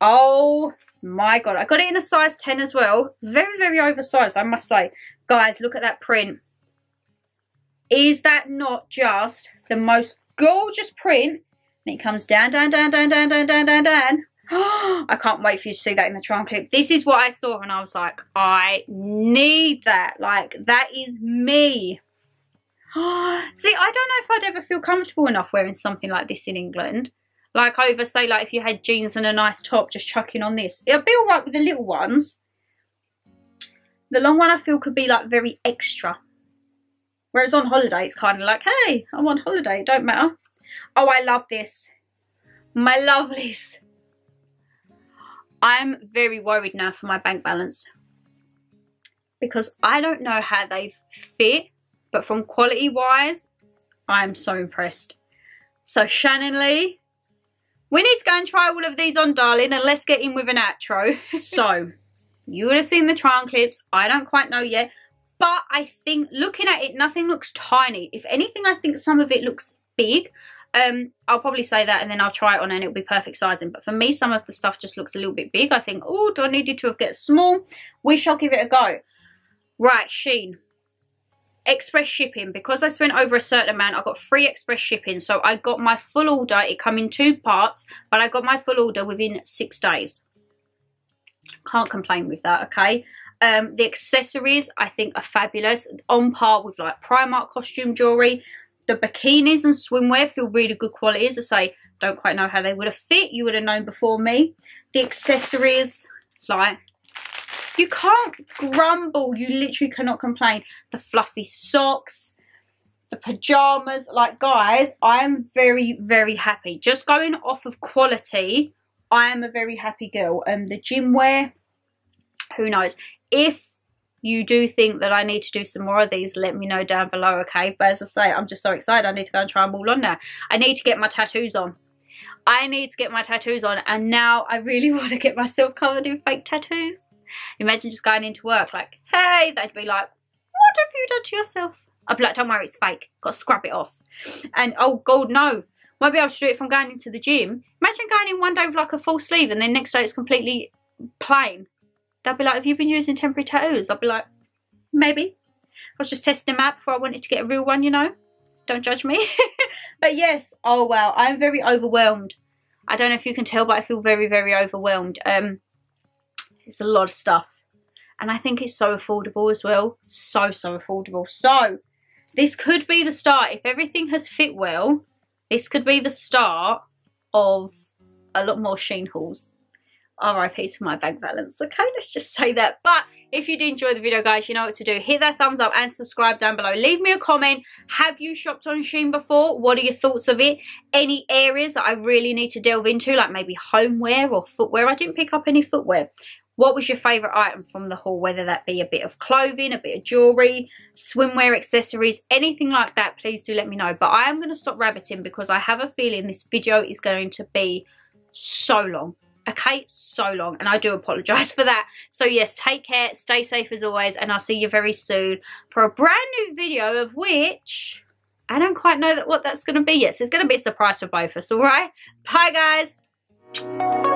Oh my God. I got it in a size ten as well. Very, very oversized, I must say. Guys, look at that print. Is that not just the most gorgeous print? And it comes down, down, down, down, down, down, down, down, down. I can't wait for you to see that in the trial clip. This is what I saw and I was like, I need that. Like, that is me. See, I don't know if I'd ever feel comfortable enough wearing something like this in England. Like over, say, like if you had jeans and a nice top, just chucking on this. It'll be all right with the little ones. The long one I feel could be like very extra. Whereas on holiday, it's kind of like, hey, I'm on holiday, it don't matter. Oh, I love this. My lovelies. I'm very worried now for my bank balance. Because I don't know how they fit. But from quality wise, I'm so impressed. So Shannon Lee, we need to go and try all of these on, darling, and let's get in with an outro. So you would have seen the try on clips. I don't quite know yet, but I think looking at it, nothing looks tiny. If anything, I think some of it looks big. Um, I'll probably say that and then I'll try it on and it'll be perfect sizing. But for me, some of the stuff just looks a little bit big. I think, oh, do I need it to get small? We shall give it a go. Right, Shein. Express shipping, because I spent over a certain amount, I got free express shipping. So I got my full order. It came in two parts, but I got my full order within six days. Can't complain with that, okay? Um, the accessories, I think, are fabulous. On par with, like, Primark costume jewellery. The bikinis and swimwear feel really good quality. As I say, don't quite know how they would have fit. You would have known before me. The accessories, like... you can't grumble. You literally cannot complain. The fluffy socks, the pajamas. Like, guys, I am very, very happy. Just going off of quality, I am a very happy girl. Um, the gym wear, who knows? If you do think that I need to do some more of these, let me know down below, okay? But as I say, I'm just so excited. I need to go and try them all on now. I need to get my tattoos on. I need to get my tattoos on. And now I really want to get myself covered in fake tattoos. Imagine just going into work like, hey, they'd be like, what have you done to yourself? I'd be like, don't worry, it's fake. Got to scrub it off. And oh God, no. Won't be able to do it from going into the gym. Imagine going in one day with like a full sleeve and then next day it's completely plain. They'll be like, have you been using temporary tattoos? I'll be like, maybe. I was just testing them out before I wanted to get a real one, you know. Don't judge me. But yes, oh wow, I'm very overwhelmed. I don't know if you can tell, but I feel very, very overwhelmed. Um, it's a lot of stuff. And I think it's so affordable as well. So, so affordable. So, this could be the start. If everything has fit well, this could be the start of a lot more Shein hauls. R I P to my bank balance. Okay, let's just say that. But if you did enjoy the video, guys, you know what to do. Hit that thumbs up and subscribe down below. Leave me a comment. Have you shopped on Shein before? What are your thoughts of it? Any areas that I really need to delve into, like maybe homeware or footwear? I didn't pick up any footwear. What was your favourite item from the haul? Whether that be a bit of clothing, a bit of jewellery, swimwear, accessories, anything like that, please do let me know. But I am going to stop rabbiting because I have a feeling this video is going to be so long. Okay, so long, and I do apologise for that. So yes, take care, stay safe as always, and I'll see you very soon for a brand new video, of which I don't quite know that what that's going to be yet. So it's going to be a surprise for both of us, alright? Bye guys!